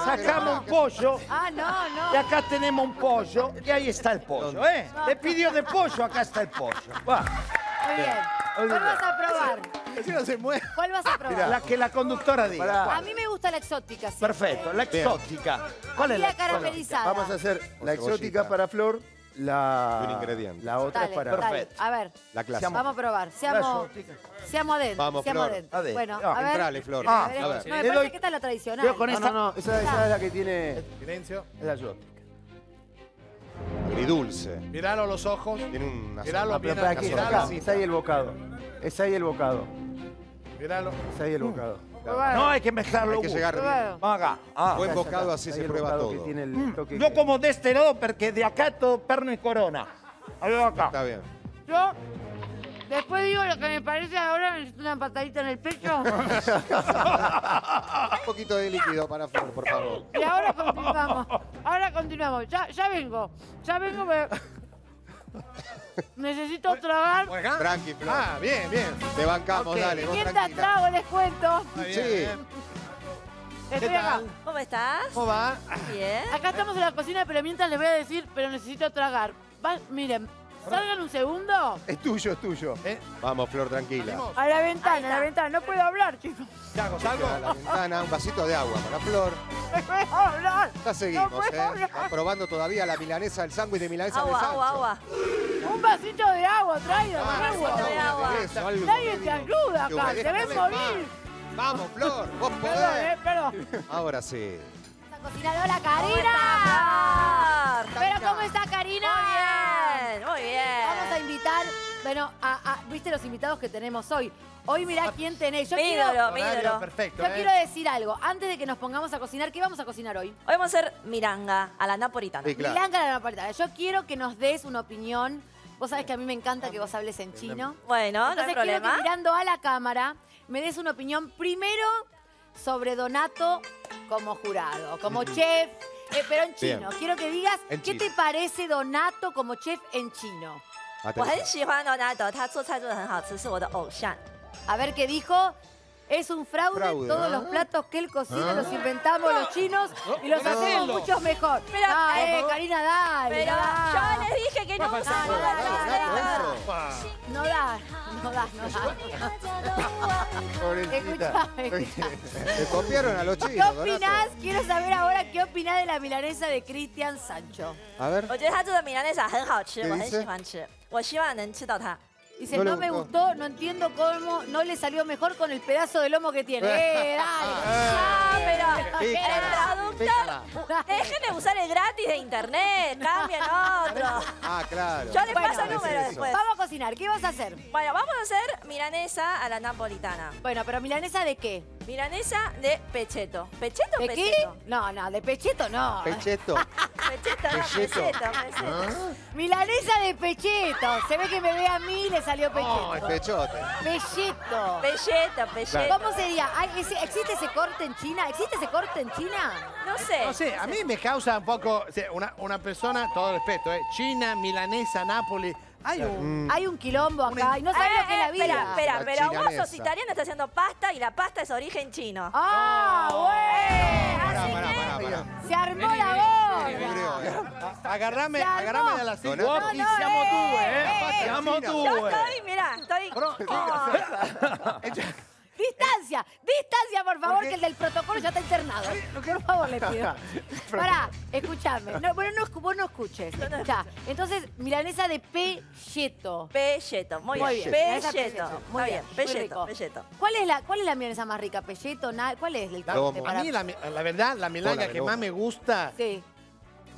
sacamos un pollo, y acá tenemos un pollo, y ahí está el pollo, Le pidió de pollo, acá está el pollo. Va. Muy bien. ¿Cuál vas a probar? Si no se mueve. ¿Cuál vas a probar? La que la conductora diga. A mí me gusta la exótica. Sí. Perfecto, la exótica. ¿Cuál es la caramelizada? Vamos a hacer la exótica para Flor, la otra es para... Perfecto. A ver, la clase. Vamos a probar. Seamos adentro. Vamos, Flor. Adentro. Bueno, a ver. Entrale, Flor. A ver. No, me parece que esta es la tradicional. Yo con esta... No, esa es la que tiene... Silencio. Es la exótica. Agridulce. Miralo a los ojos. Tiene una... Miralo bien. Es ahí el bocado. Es ahí el bocado. Miralo. Es ahí el bocado. No, hay que mezclarlo. Hay que llegar bien. Vamos acá. Buen bocado, así se prueba todo. Yo como de este lado, porque de acá todo perno y corona. A ver acá. Está bien. Yo... Después digo lo que me parece ahora, una patadita en el pecho. Un poquito de líquido para Flor, por favor. Y ahora continuamos. Ahora continuamos. Ya vengo. Ya vengo, me... Necesito tragar. Tranqui, Flor. Ah, bien, bien. Te bancamos, dale. Mientras trago, les cuento. Sí. ¿Qué tal? ¿Cómo estás? ¿Cómo va? Bien. Acá estamos en la cocina, pero mientras les voy a decir, pero necesito tragar. Miren, salgan un segundo. Es tuyo, es tuyo. Vamos, Flor, tranquila. A la ventana, No puedo hablar, chicos. ¿Salgo? A la ventana, un vasito de agua para Flor. ¡No puedo hablar! Ya seguimos, no puedo hablar. Está probando todavía la milanesa, el sándwich de milanesa de Sancho. Agua. Un vasito de agua, traigo. Un vasito de agua. Nadie te ayuda acá, te ves morir. Vamos, Flor, vos podés. Perdón. Ahora sí. La cocinadora Karina. Pero ¿cómo está Karina? Muy bien, muy bien. Vamos a invitar, bueno, ¿viste los invitados que tenemos hoy? Hoy mirá quién tenés. Yo quiero decir algo. Antes de que nos pongamos a cocinar, ¿qué vamos a cocinar hoy? Hoy vamos a hacer milanga a la napolitana. Sí, claro. Milanga a la napolitana. Yo quiero que nos des una opinión. Vos sabés que a mí me encanta que vos hables en chino. Bueno, entonces, no hay problema. Quiero que mirando a la cámara me des una opinión primero sobre Donato como jurado, como chef, pero en chino. Bien. Quiero que digas, ¿qué te parece Donato como chef en chino? A ver qué dijo. Es un fraude. Todos los platos que él cocina los inventamos los chinos y los hacemos muchos mejor. Pero, Karina, dale. Pero yo les dije que no. No da. Le copiaron a los chinos. ¿Qué opinás? Quiero saber ahora qué opinás de la milanesa de Cristian Sancho. A ver. Dice, no me gustó, no entiendo cómo no le salió mejor con el pedazo de lomo que tiene. ¡Dale! ¡Ya, pero! ¡El traductor! ¡Dejen de usar el gratis de internet! ¡Cambien otro! Ah, claro. Yo les paso el número después. Vamos a cocinar. ¿Qué vas a hacer? Bueno, vamos a hacer milanesa a la napolitana. Bueno, pero ¿milanesa de qué? Milanesa de pecheto. ¿Pecheto o pecheto? No, no, de pecheto no. Pecheto. Pecheto. Milanesa de pecheto. Se ve que me ve a mí y le salió pecheto. No, es pechote. Pecheto. Pecheto. ¿Cómo sería? ¿Existe ese corte en China? No sé. No sé, a mí me causa un poco... Una persona, todo respeto, China, milanesa, Nápoles... Hay un quilombo acá y no sabes lo que es la vida. Espera, pero vos sos italiano, estás haciendo pasta y la pasta es origen chino. ¡Ah, bueno! Se armó la gorda. Agarrame de la silla. Y siamo due, siamo due. Yo estoy, mirá, estoy... ¡Distancia! ¡Distancia, por favor, que el del protocolo ya está internado! Por favor, le pido. Pará, escuchame. Vos no escuches. Ya. Entonces, milanesa de pelleto. Pelleto, muy bien. Pelleto, muy bien. Pelleto. ¿Cuál es la milanesa más rica? ¿Pelleto? ¿Cuál es el corte? A mí, la verdad, la milanga que más me gusta... Sí.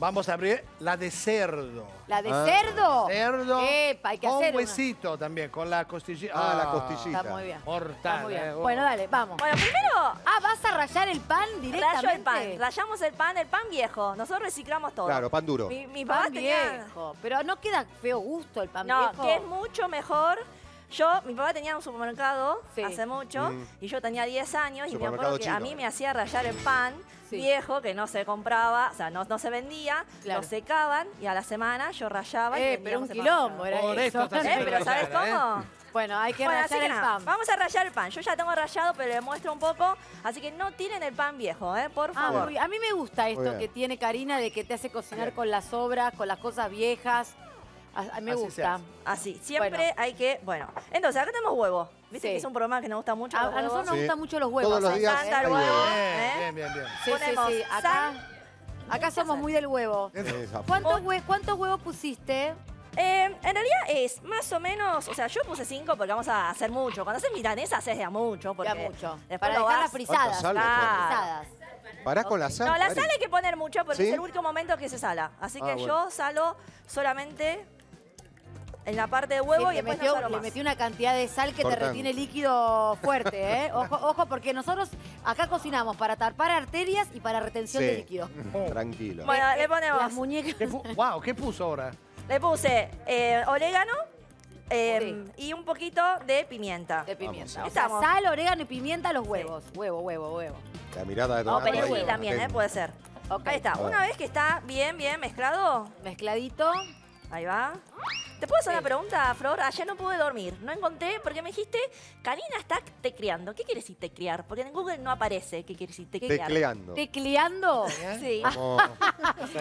Vamos a abrir la de cerdo. ¿La de cerdo? Cerdo. Epa, hay que hacer un huesito también, con la costillita. Ah, la costillita. Está muy bien. Mortal. Está muy bien. Bueno, dale, vamos. Bueno, primero... ¿vas a rallar el pan directamente? Rayo el pan. Rallamos el pan viejo. Nosotros reciclamos todo. Claro, pan duro. Mi pan viejo. Pero no queda feo gusto el pan viejo. No, que es mucho mejor... mi papá tenía un supermercado hace mucho y yo tenía 10 años y me acuerdo que a mí me hacía rallar el pan viejo que no se compraba, o sea, no se vendía, lo secaban y a la semana yo rallaba. Pero un quilombo era eso. Pero ¿sabes cómo? Bueno, hay que rallar el pan. Vamos a rallar el pan. Yo ya tengo rallado, pero le muestro un poco. Así que no tiren el pan viejo, por favor. A mí me gusta esto que tiene Karina de que te hace cocinar con las sobras, con las cosas viejas. Me gusta. Así, siempre hay que... Bueno, entonces acá tenemos huevo. Viste que es un programa que nos gusta mucho los huevos. A nosotros nos gustan mucho los huevos. Todos los días hay huevo. Bien. Ponemos sal. Acá somos muy del huevo. ¿Cuántos huevos pusiste? En realidad es más o menos, o sea, yo puse 5 porque vamos a hacer mucho. Cuando haces milanesa haces de a mucho. Porque para dejarlas frisadas. ¿Parás con la sal? No, la sal hay que poner mucho porque es el último momento que se sala. Así que yo salo solamente... en la parte de huevo y después le metí una cantidad de sal que te retiene líquido fuerte, Ojo, porque nosotros acá cocinamos para tapar arterias y para retención de líquido. Tranquilo. Bueno, le ponemos... las muñecas. Wow, ¿qué puso ahora? Le puse orégano y un poquito de pimienta. O sea, sal, orégano y pimienta a los huevos. Huevo. La mirada de Donato. O perejil también, puede ser. Ahí está. Una vez que está bien mezclado. Mezcladito. Ahí va. ¿Te puedo hacer una pregunta, Flor? Ayer no pude dormir, no encontré, porque me dijiste, Karina está tecleando. ¿Qué quiere decir teclear? Porque en Google no aparece. ¿Qué quiere decir teclear? Tecleando. ¿Tecleando? Sí. Como...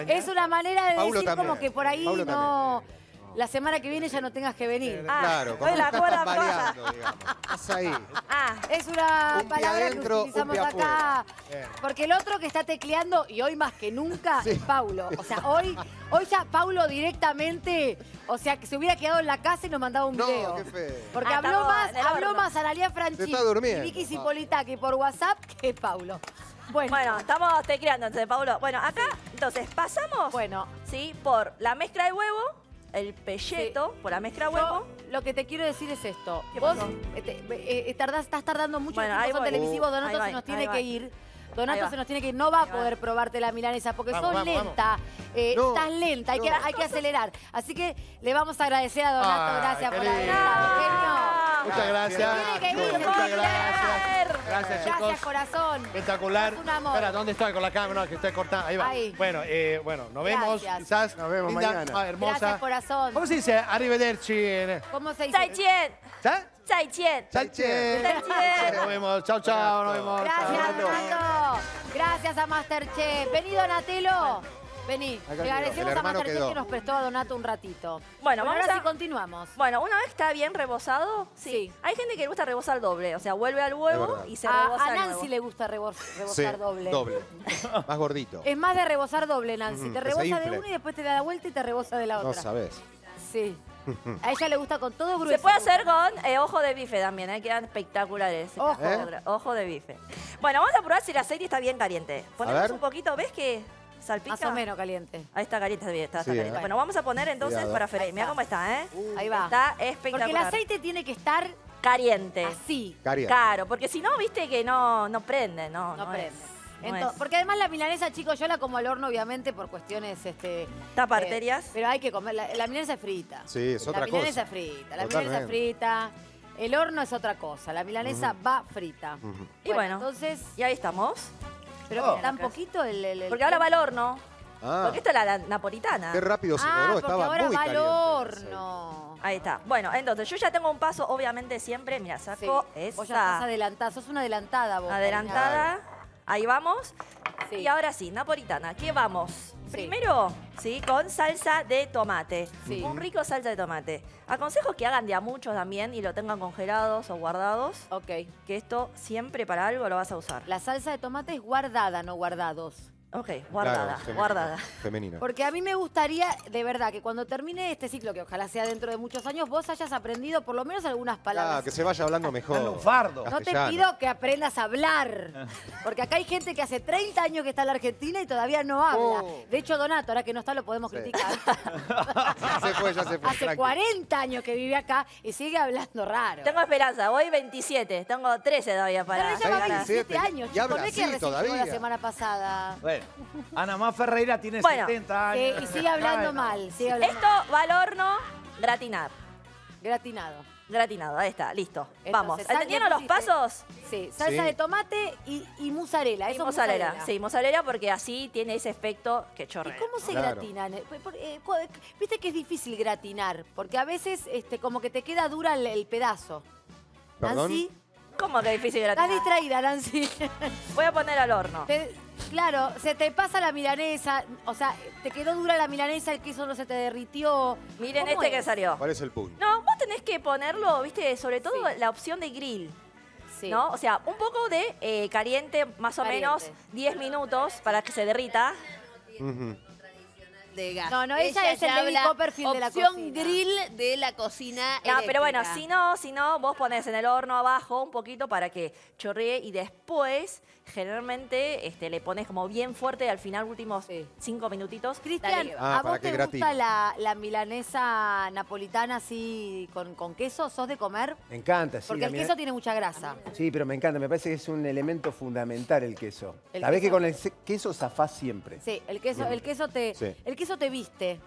es una manera de Paulo decir también. Como que por ahí Paulo no... También. La semana que viene ya no tengas que venir. Ah, claro, como la estás variando, digamos. Estás ahí. Ah, es una un palabra adentro, que utilizamos acá. Porque el otro que está tecleando, y hoy más que nunca, es Paulo. O sea, hoy ya Paulo directamente, o sea, que se hubiera quedado en la casa y nos mandaba un video. Qué feo. Porque habló más Analía Franchín y Vicky Xipolitakis por WhatsApp que Paulo. Bueno, estamos tecleando entonces, Paulo. Bueno, acá, entonces, pasamos por la mezcla de huevo, el pelleto, por la mezcla huevo. Lo que te quiero decir es esto. Vos estás tardando mucho en el televisivo. Donato se nos tiene que ir. Donato se nos tiene que ir. No va a poder probarte la milanesa porque sos lenta. Estás lenta. Hay que acelerar. Así que le vamos a agradecer a Donato. Gracias por haber estado. Muchas gracias. Muchas gracias. Gracias, chicos. Gracias, corazón. Espectacular. Es un amor. Espera, ¿dónde estoy con la cámara? Que está cortada. Ahí va. Ahí. Bueno, nos vemos. Gracias. Quizás. Nos vemos mañana. Hermosa. Gracias, corazón. ¿Cómo se dice? Arrivederci. ¿Cómo se dice? Zaichien. Zaichien. Zaichien. Nos vemos. Chau, chau. Nos vemos. Gracias, Donato. Gracias a Masterchef. Vení, Donatello. Vení, le agradecemos a Masterchef que nos prestó a Donato un ratito. Bueno, vamos ahora sí continuamos. Bueno, una vez está bien rebozado, sí. Hay gente que le gusta rebozar doble, o sea, vuelve al huevo y se reboza. A Nancy le gusta rebozar doble. Doble, más gordito. Es más de rebozar doble, Nancy. Te reboza de una y después te da la vuelta y te reboza de la otra. No sabés. Sí. A ella le gusta con todo grueso. Se puede hacer con ojo de bife también, quedan espectaculares. Ojo de bife. Bueno, vamos a probar si el aceite está bien caliente. Ponemos un poquito, ¿ves que...? ¿Salpica? Más o menos caliente. Ahí está caliente, está caliente. Bueno, vamos a poner entonces para freír. Mirá cómo está, ¿eh? Ahí va. Está espectacular. Porque el aceite tiene que estar caliente. Así. Caliente. Claro, porque si no, viste que no prende, ¿no? No prende. Porque además la milanesa, chicos, yo la como al horno, obviamente, por cuestiones... taparterias. Pero hay que comer. La milanesa es frita. Sí, es otra cosa. La milanesa es frita. La milanesa es frita. El horno es otra cosa. La milanesa va frita. Y bueno, entonces... Y ahí estamos. Pero tan poquito el... Porque ahora va al horno. Ah. Porque esta es la napolitana. Qué rápido se logró, estaba ahora muy caliente. Ahora va al horno. Ahí está. Bueno, entonces yo ya tengo un paso, obviamente, siempre. Mira, saco esa. Vos ya estás adelantada, sos una adelantada vos. Adelantada. Ahí vamos. Sí. Y ahora sí, napolitana. ¿Qué vamos? Primero, con salsa de tomate. Sí. Un rico salsa de tomate. Aconsejo que hagan de a muchos también y lo tengan congelados o guardados. Ok. Que esto siempre para algo lo vas a usar. La salsa de tomate es guardada, no guardados. Ok, guardada, claro, guardada. Femenina. Porque a mí me gustaría, de verdad, que cuando termine este ciclo, que ojalá sea dentro de muchos años, vos hayas aprendido por lo menos algunas palabras. Claro, que se vaya hablando mejor. No te pido que aprendas a hablar. Porque acá hay gente que hace 30 años que está en la Argentina y todavía no habla. De hecho, Donato, ahora que no está, lo podemos criticar. Ya se fue. Hace 40 años que vive acá y sigue hablando raro. Tengo esperanza, hoy 27, tengo 13 todavía para... Pero ella va 27 años, y habla así todavía. La semana pasada... Anamá Ferreira tiene 70 años. Y sigue hablando mal. Esto va al horno gratinar. Gratinado, ahí está, listo. Entonces, vamos. ¿Entendieron los pasos? Sí, salsa de tomate y mozzarella. Y mozzarella. Sí, mozzarella porque así tiene ese efecto que chorrea. ¿Y cómo se gratinan? Viste que es difícil gratinar, porque a veces como que te queda dura el pedazo. ¿Perdón? Nancy, ¿cómo que es difícil gratinar? Estás distraída, Nancy. Voy a poner al horno. Claro, se te pasa la milanesa, o sea, te quedó dura la milanesa, el queso no se te derritió. Miren que salió. ¿Cuál es el punto? No, vos tenés que ponerlo, viste, sobre todo la opción de grill. Sí. ¿No? O sea, un poco de caliente, más o menos 10 minutos para que se derrita. De gas. No, ella es el David Copperfield de la cocina. Opción grill de la cocina eléctrica. No, pero bueno, si no, vos ponés en el horno abajo un poquito para que chorree y después, generalmente, le pones como bien fuerte al final, últimos 5 minutitos. Cristian, ¿a vos te gusta la milanesa napolitana así con queso? ¿Sos de comer? Me encanta, sí. Porque el queso tiene mucha grasa. Sí, pero me encanta. Me parece que es un elemento fundamental el queso. Sabés que con el queso zafás siempre. Sí, el queso te viste.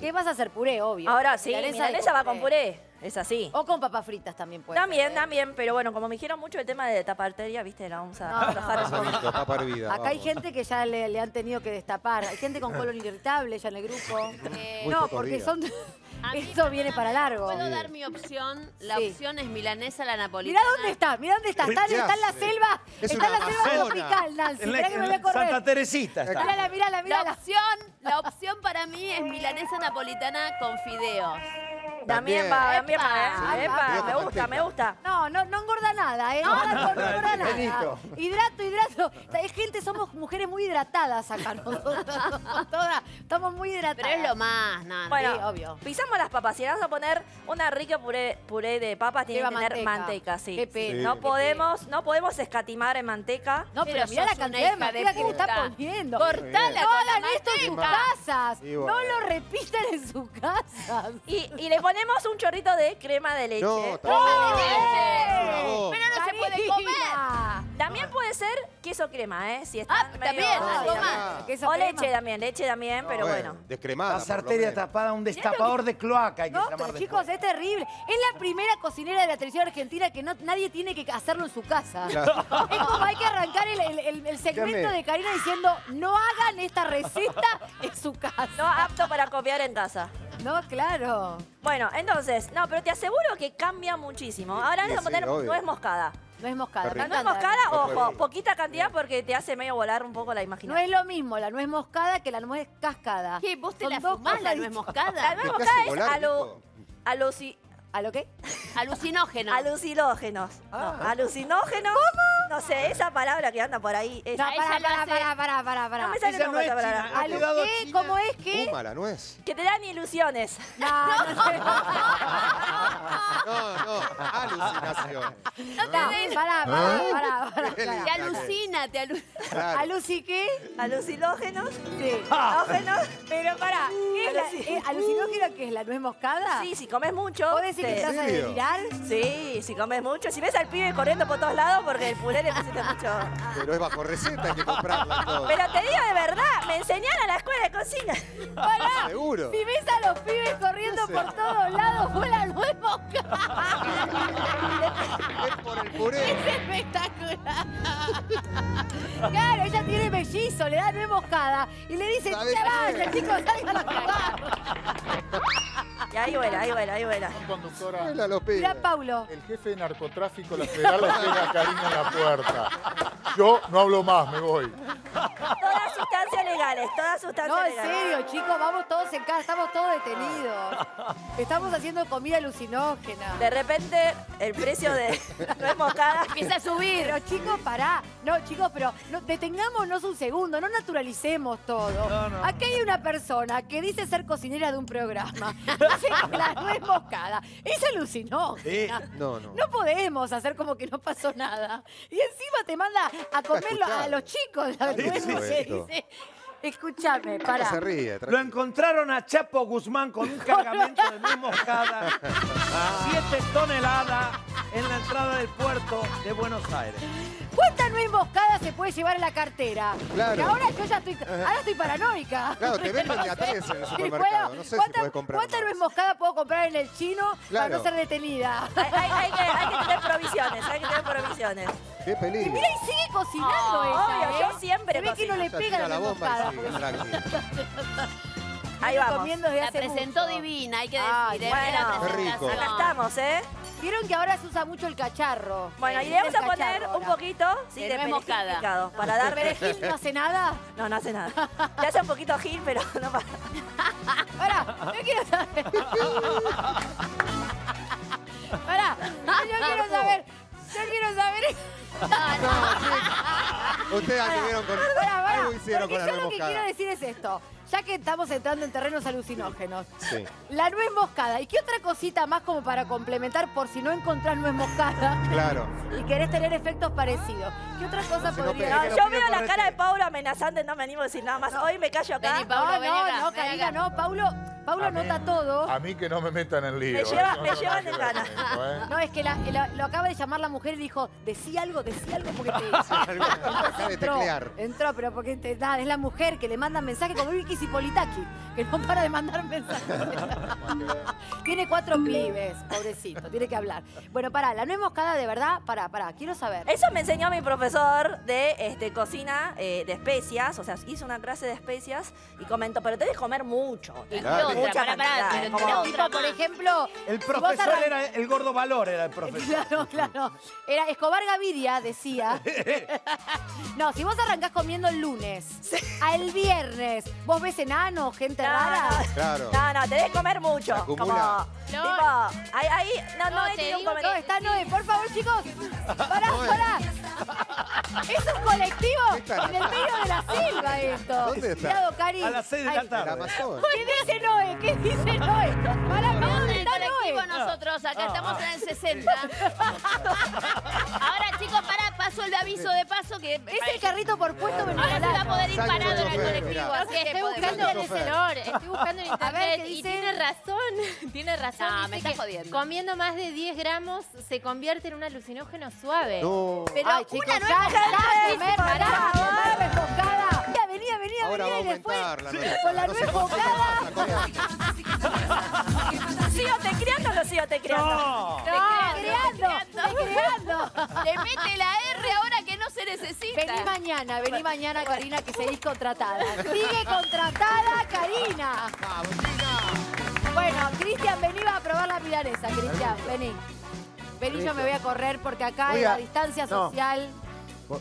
¿Qué vas a hacer? Puré, obvio. Ahora sí, milanesa va con puré. Es así. O con papas fritas también puede ser, también. Pero bueno, como me dijeron mucho el tema de tapartería, viste, la vamos a trabajar. Acá hay gente que ya le han tenido que destapar. Hay gente con colon irritable ya en el grupo. No, porque son... Eso viene para largo. ¿Puedo dar mi opción? La opción es milanesa, la napolitana. Mirá dónde está, mirá dónde está. Está en la selva. Está en la selva tropical, Nancy. Mirá que me voy a correr. Santa Teresita está. Mirá, mirá, mirá. La opción para mí es milanesa napolitana con fideos. También va, también va. Me gusta, me gusta. No engorda nada, ¿eh? No engorda nada. Hidrato, hidrato. Es gente, somos mujeres muy hidratadas acá nosotros. Todas, estamos muy hidratadas. Pero es lo más, nada. Bueno, sí, obvio. Pisamos las papas. Si vamos a poner una rica puré de papas, tiene que tener manteca, sí. Qué pena. No podemos escatimar en manteca. No, pero mirá la cantidad de manteca que le está poniendo. Cortala con la manteca. No hagan esto en sus casas. No lo repitan en sus casas. Y le ponemos un chorrito de crema de leche. No, crema de leche. Pero no se puede comer. También puede ser queso crema, ¿eh? Si está también, algo más. O leche también, pero bueno. Descremada. Las arterias tapadas, un destapador de cloaca. No, pero chicos, es terrible. Es la primera cocinera de la televisión argentina que nadie tiene que hacerlo en su casa. Es como hay que arrancar el segmento de Karina diciendo no hagan esta receta en su casa. No apto para copiar en casa. No, claro. Bueno, entonces, no, pero te aseguro que cambia muchísimo. Ahora vamos a poner nuez moscada. Nuez moscada. La nuez moscada, ojo, poquita cantidad porque te hace medio volar un poco la imaginación. No es lo mismo la nuez moscada que la nuez cascada. ¿Qué? ¿Vos te la fumás la nuez moscada? La nuez moscada es ¿A lo qué? Alucinógenos. Alucinógenos. Alucinógenos. ¿Cómo? No sé, esa palabra que anda por ahí. Pará. No me sale como esa palabra. ¿Qué? ¿Cómo es que? Puma, la nuez. Que te dan ilusiones. No. Alucinación. Pará. Te alucina, te alucina. ¿Aluci qué? Alucinógenos. Sí. Pero pará. ¿Alucinógeno qué es? ¿La nuez moscada? Sí, si comes mucho. ¿Vos decís que estás a delirar? Sí, si comes mucho. Si ves al pibe corriendo por todos lados porque el puré le necesita mucho. Pero es bajo receta, hay que comprarla todo. Pero te digo de verdad, me enseñaron a la escuela de cocina. Pará, seguro. Si ves a los pibes corriendo por todos lados, fue la nuez moscada. Es por el puré. Es espectacular. Claro, ella tiene mellizo, le da nuez moscada y le dice, ya vaya, chicos, salgan a jugar. Y ahí vuela. Conductora. Mira, Paulo. El jefe de narcotráfico la federal la pega a Karina en la puerta. Yo no hablo más, me voy. Todas sustancias legales, todas sustancias legales. No, en serio, chicos, vamos todos en casa, estamos todos detenidos. Estamos haciendo comida alucinógena. De repente, el precio de nuez moscada empieza a subir. Pero, chicos, pará. No, chicos, pero detengámonos un segundo, no naturalicemos todo. No. Aquí hay una persona que dice ser cocinera de un programa. La nuez moscada es alucinógena. No podemos hacer como que no pasó nada. Y encima te manda a comerlo a los chicos. La nuez moscada. Escúchame, pará. Lo encontraron a Chapo Guzmán con un cargamento de nuez moscada, 7 toneladas, en la entrada del puerto de Buenos Aires. ¿Cuántas nuez moscadas se puede llevar en la cartera? Claro. Ahora yo ya estoy paranoica. Claro, te venden de a 3 en el supermercado. Bueno, no sé si puedes comprar. ¿Cuántas nuez moscadas puedo comprar en el chino para no ser detenida? Hay que tener provisiones, hay que tener provisiones. ¡Qué peligro! Y mira, y sigue cocinando ella. Obvio, yo siempre cocino. Se ve que no le pega la nuez moscada. Ahí vamos. La presentó divina, hay que decir. Bueno, acá estamos, ¿eh? Vieron que ahora se usa mucho el cacharro. Bueno, y le vamos a poner un poquito de nuez moscada. Para dar perejil. ¿No hace nada? No, no hace nada. Le hace un poquito gil, pero no para. Ahora, yo quiero saber. Pará, yo quiero saber. No. Ustedes anduvieron con algo hicieron con la nuez moscada. Yo lo que quiero decir es esto. Ya que estamos entrando en terrenos alucinógenos. Sí. La nuez moscada. ¿Y qué otra cosita más como para complementar por si no encontrás nuez moscada? Claro. Y querés tener efectos parecidos. ¿Qué otra cosa podría...? No, yo veo la cara de Paulo amenazante, no me animo a decir nada más. Hoy me callo acá. Vení, Paulo, no, Karina, no. Paulo nota todo. A mí que no me metan en lío. Me llevan de gana. No, es que lo acaba de llamar la mujer y dijo, decí algo porque te... Entró, pero porque es la mujer que le manda mensajes como Vicky Xipolitakis, que no para de mandar mensajes. Tiene 4 pibes, pobrecito, tiene que hablar. Bueno, pará, la nuez moscada de verdad, pará, quiero saber. Eso me enseñó mi profesor de cocina de especias, o sea, hizo una clase de especias y comentó, pero tenés que comer mucho. Claro. Mucha cantidad, tipo, por ejemplo... El profesor era el gordo valor, era el profesor. Claro, claro. Era Escobar Gaviria, decía. No, si vos arrancás comiendo el lunes, al viernes, vos ves enanos, gente rara. Claro. No, tenés que comer mucho. Acumula. Como, no. Tipo, ahí, no, te digo, no, está Noé, por favor, chicos. Pará. Es un colectivo en el medio de la selva esto. ¿Dónde está? Cuidado, Cari. A las 6 de la tarde. ¿Qué dice Noé? Pará, ¿dónde está Noé? Nosotros, acá estamos en el 60. Ahora, chicos, paso el aviso de paso que... Es el carrito por puesto venezolano. Ahora se va a poder ir parado en el colectivo. Estoy buscando el celular, estoy buscando en internet y tiene razón. No, me está jodiendo. Comiendo más de 10 gramos se convierte en un alucinógeno suave. No. Pero una nueva moscada. Venía y después con la nueva moscada. ¿Te creando o no sigo te creando? No, te creando. Le mete la R ahora que no se necesita. Vení mañana, Karina, que seguís contratada. Sigue contratada, Karina. Bueno, Cristian, vení a probar la milanesa, Cristian. Vení, yo me voy a correr porque acá hay la distancia social.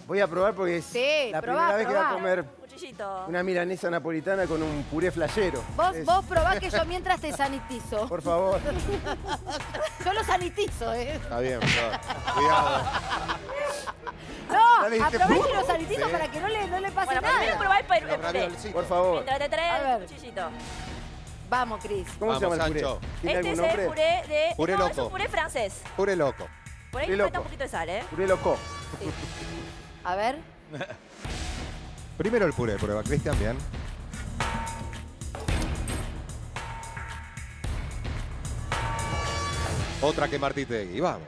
Voy a probar porque es la primera vez que voy a comer... Una milanesa napolitana con un puré flashero. Vos probá que yo mientras te sanitizo. Por favor. Yo lo sanitizo, ¿eh? Está bien, cuidado. No, aprobá que lo sanitizo para que no le pase nada. Primero probá el puré. Por favor. Mientras te trae el cuchillito. Vamos, Cris. ¿Cómo se llama el puré? Este es el puré de... Puré loco. Es un puré francés. Puré loco. Por ahí le falta un poquito de sal, ¿eh? Puré loco. A ver... Primero el puré, prueba, Cristian, bien. Otra que Martitegui, vamos.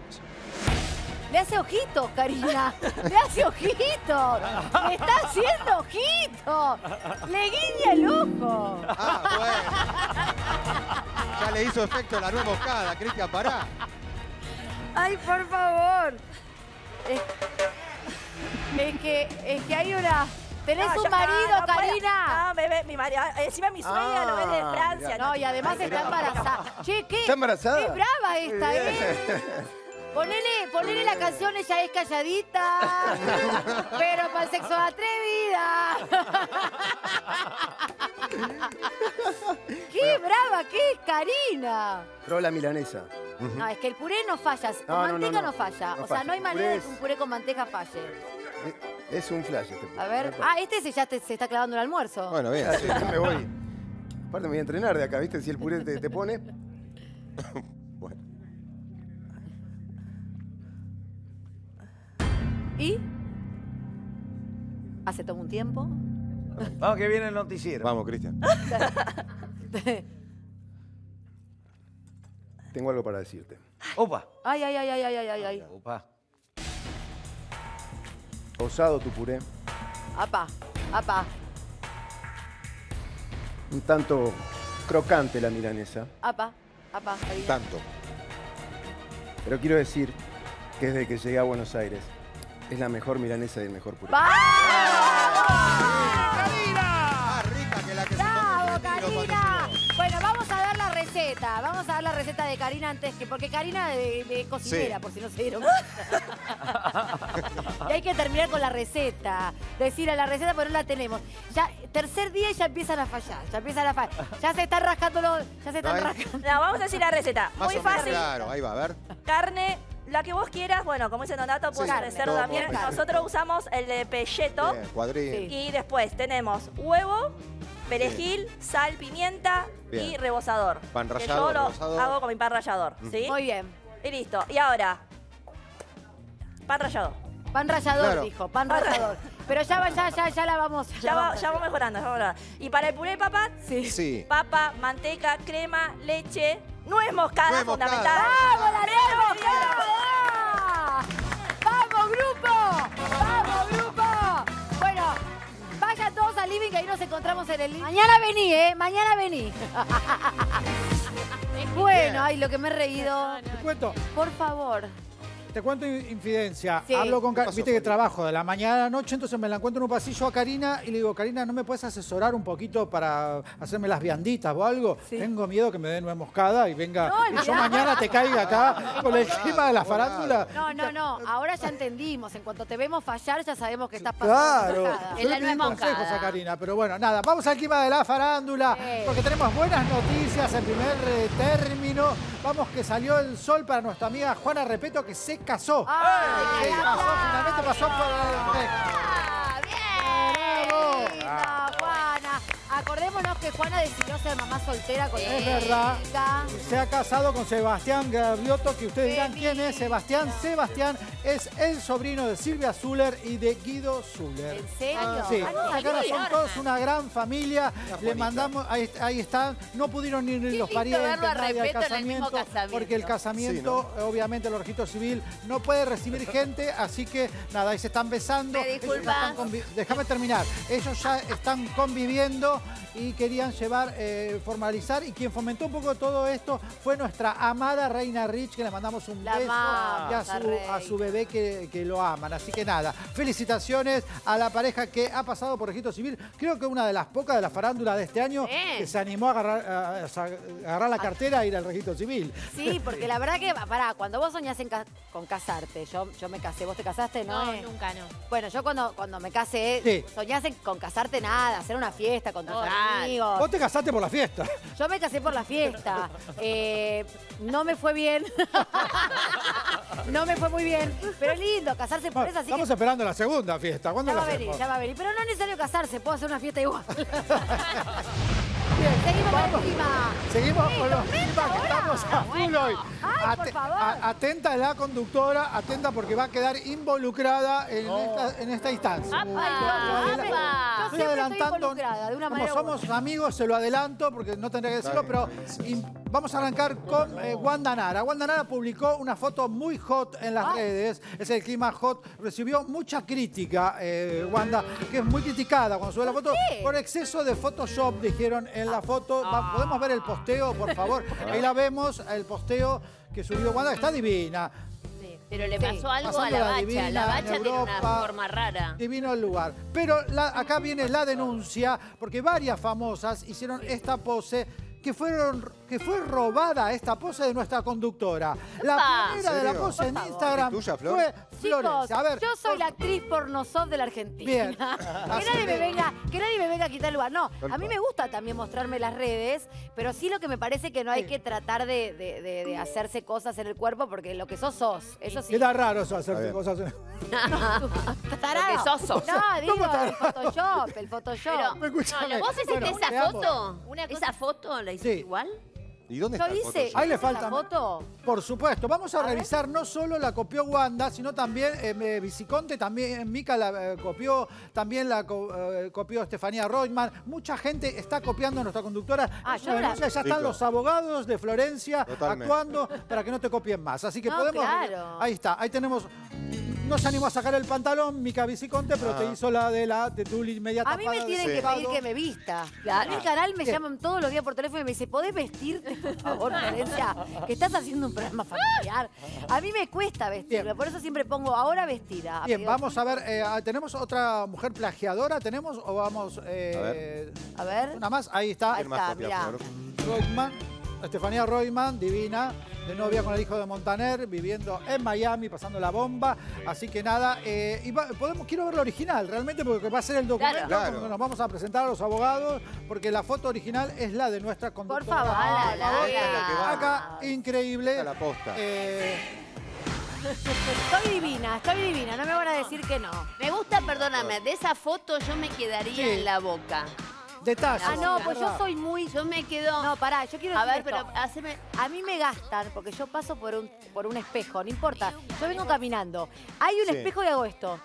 Le hace ojitos, Karina. Le hace ojitos. Le está haciendo ojitos. Le guiña el ojo. Ah, bueno. Ya le hizo efecto la nueva moscada, Cristian, pará. Ay, por favor. Es que hay una... Tenés un marido, Karina. No, mi marido. Encima mi suegra lo ves de Francia. No, y además está embarazada. Che, ¿qué? ¿Está embarazada? Qué brava esta, Ponele la canción, ella es calladita. Pero para el sexo atrevida. Qué brava, qué es Karina. Pero la milanesa. No, es que el puré no falla. Con manteca no falla. O sea, no hay manera de que un puré con manteca falle. Es un flash este. A ver, se está clavando el almuerzo. Bueno, bien, sí, me voy. Aparte me voy a entrenar de acá, ¿viste? Si el puré te pone... Bueno. ¿Y? ¿Hace todo un tiempo? Vamos, que viene el noticiero. Vamos, Cristian. Tengo algo para decirte. ¡Opa! ¡Ay! ¡Opa! Osado tu puré. Apa. Un tanto crocante la milanesa. Apa. Ahí. Tanto. Pero quiero decir que desde que llegué a Buenos Aires es la mejor milanesa y el mejor puré. ¡Vamos! ¡Más rica que la que se come! Bueno, vamos a dar la receta. Vamos a dar la receta de Karina antes que... Porque Karina es cocinera, por si no se dieron cuenta. Y hay que terminar con la receta. Decir a la receta, pero no la tenemos. Ya, tercer día ya empiezan a fallar. Ya se están rascando los... No, vamos a decir la receta. Muy fácil. Claro, ahí va, a ver. Carne... La que vos quieras, bueno, como dice Donato, puede ser también. Nosotros usamos el de pelleto. Y después tenemos huevo, perejil, sal, pimienta y rebozador. Pan rallado, que yo lo hago con mi pan rallador, ¿sí? Muy bien. Y listo. Y ahora, pan rallador. Pan rallador, claro. Dijo, pan rallador. Pero ya la vamos. Ya vamos mejorando, ya vamos mejorando. Y para el puré de papa, papa, manteca, crema, leche... Nuez moscada fundamental. ¡Vamos, la nuez moscada! ¡Vamos, grupo! Bueno, vaya todo. al living, que ahí nos encontramos en el living. Mañana vení, ¿eh? Mañana vení. Bueno, ay, lo que me he reído. No. Te cuento. Por favor. Te cuento infidencia. Sí. Hablo con Karina, viste que trabajo de la mañana a la noche, entonces me la encuentro en un pasillo a Karina y le digo, Karina, ¿no me puedes asesorar un poquito para hacerme las vianditas o algo? Sí. Tengo miedo que me den una moscada y venga, no, y yo mañana te caiga acá con el clima de la farándula. No, no, no, ahora ya entendimos. En cuanto te vemos fallar, ya sabemos que estás pasando. Claro. Yo le pedí consejos a Karina, pero bueno, nada, vamos al clima de la farándula, sí, porque tenemos buenas noticias en primer término. Vamos que salió el sol para nuestra amiga Juana Repetto, que se casó. ¡Ay! Se casó, finalmente pasó por el... ¡Bien! ¡Bravo! Linda, Juana. Acordémonos que Juana decidió ser mamá soltera con la hija. Es verdad. Se ha casado con Sebastián Graviotto, que ustedes dirán quién es Sebastián. No. Sebastián es el sobrino de Silvia Süller y de Guido Süller. ¿En serio? Sí. Acá son todos una gran familia. Le mandamos, ahí están. No pudieron ir los parientes al casamiento, porque el casamiento, sí, ¿no? Obviamente, el registro civil no puede recibir gente, así que nada, ahí se están besando. Me disculpas. Déjame terminar. Ellos ya están conviviendo y querían llevar, formalizar, y quien fomentó un poco todo esto fue nuestra amada Reina Rich, que le mandamos un beso, y a su bebé que lo aman, así que nada, felicitaciones a la pareja que ha pasado por registro civil. Creo que una de las pocas de la farándula de este año que se animó a agarrar la cartera e ir al registro civil. Sí, porque la verdad que, pará, cuando vos soñás con casarte, yo me casé, ¿vos te casaste? No, no, nunca no. Bueno, yo cuando me casé, sí, soñás con casarte, nada, hacer una fiesta con tus amigos. Vos te casaste por la fiesta. Yo me casé por la fiesta. No me fue bien. No me fue muy bien. Pero lindo, casarse por eso. Así estamos esperando la segunda fiesta. ¿Cuándo la hacemos? Ya va a venir. Pero no es necesario casarse. Puedo hacer una fiesta igual. Bien, seguimos con el clima. Seguimos con los climas, que estamos a full hoy. Ay, por favor. Atenta la conductora, atenta, porque va a quedar involucrada en esta instancia. ¡Apa! Yo siempre estoy involucrada, de una manera. Como somos amigos, se lo adelanto, porque no tendría que decirlo, pero... Vamos a arrancar con Wanda Nara. Wanda Nara publicó una foto muy hot en las redes. Es el clima hot. Recibió mucha crítica, Wanda, que es muy criticada cuando sube la foto. Por exceso de Photoshop, dijeron en la foto. ¿Podemos ver el posteo, por favor? Ahí la vemos, el posteo que subió Wanda. Está divina. Pero le pasó algo a la bacha. La bacha tiene una forma rara. Divino el lugar. Pero acá viene la denuncia, porque varias famosas hicieron esta pose, que fue robada esta pose de nuestra conductora. La primera de la pose en Instagram fue Florencia. A ver, yo soy la actriz pornosov de la Argentina. Bien. Que nadie me venga a quitar el lugar. No, a mí me gusta también mostrarme las redes, pero sí, lo que me parece que no hay que tratar de hacerse cosas en el cuerpo, porque lo que sos. Eso sí. Era raro eso, hacerse cosas en el cuerpo. Tarado. No, digo, el Photoshop, Pero, ¿vos hiciste esa foto? ¿Esa foto la hiciste igual? ¿Y dónde está? Ahí le falta. Por supuesto. Vamos a revisar, no solo la copió Wanda, sino también Viciconte, también Mica la copió, también la copió Estefanía Roitman. Mucha gente está copiando a nuestra conductora. Ya están los abogados de Florencia actuando para que no te copien más. Así que podemos... Claro. Ahí está, ahí tenemos... No se animó a sacar el pantalón, Mica Viciconte, pero te hizo la de tu media tapada. A mí me tienen que pedir que me vista. A mí el canal me llaman todos los días por teléfono y me dice, ¿podés vestirte, por favor, Florencia? Que estás haciendo un programa familiar. A mí me cuesta vestirme, por eso siempre pongo ahora vestida. Bien, vamos a ver, ¿tenemos otra mujer plagiadora? ¿Tenemos o vamos...? A ver. Una más, ahí está. Ahí está, mirá. Estefanía Roitman, divina, de novia con el hijo de Montaner, viviendo en Miami, pasando la bomba. Así que nada, quiero ver la original, realmente, porque va a ser el documento cuando nos vamos a presentar a los abogados, porque la foto original es la de nuestra conductora. Por favor, acá, increíble. A la posta. Estoy divina, no me van a decir que no. Me gusta, perdóname, de esa foto yo me quedaría en la boca. Detalles. Pues yo soy muy... Yo me quedo... No, pará, yo quiero... A ver, esto. Pero haceme... A mí me gastan, porque yo paso por un espejo, no importa. Yo vengo caminando. Hay un espejo y hago esto.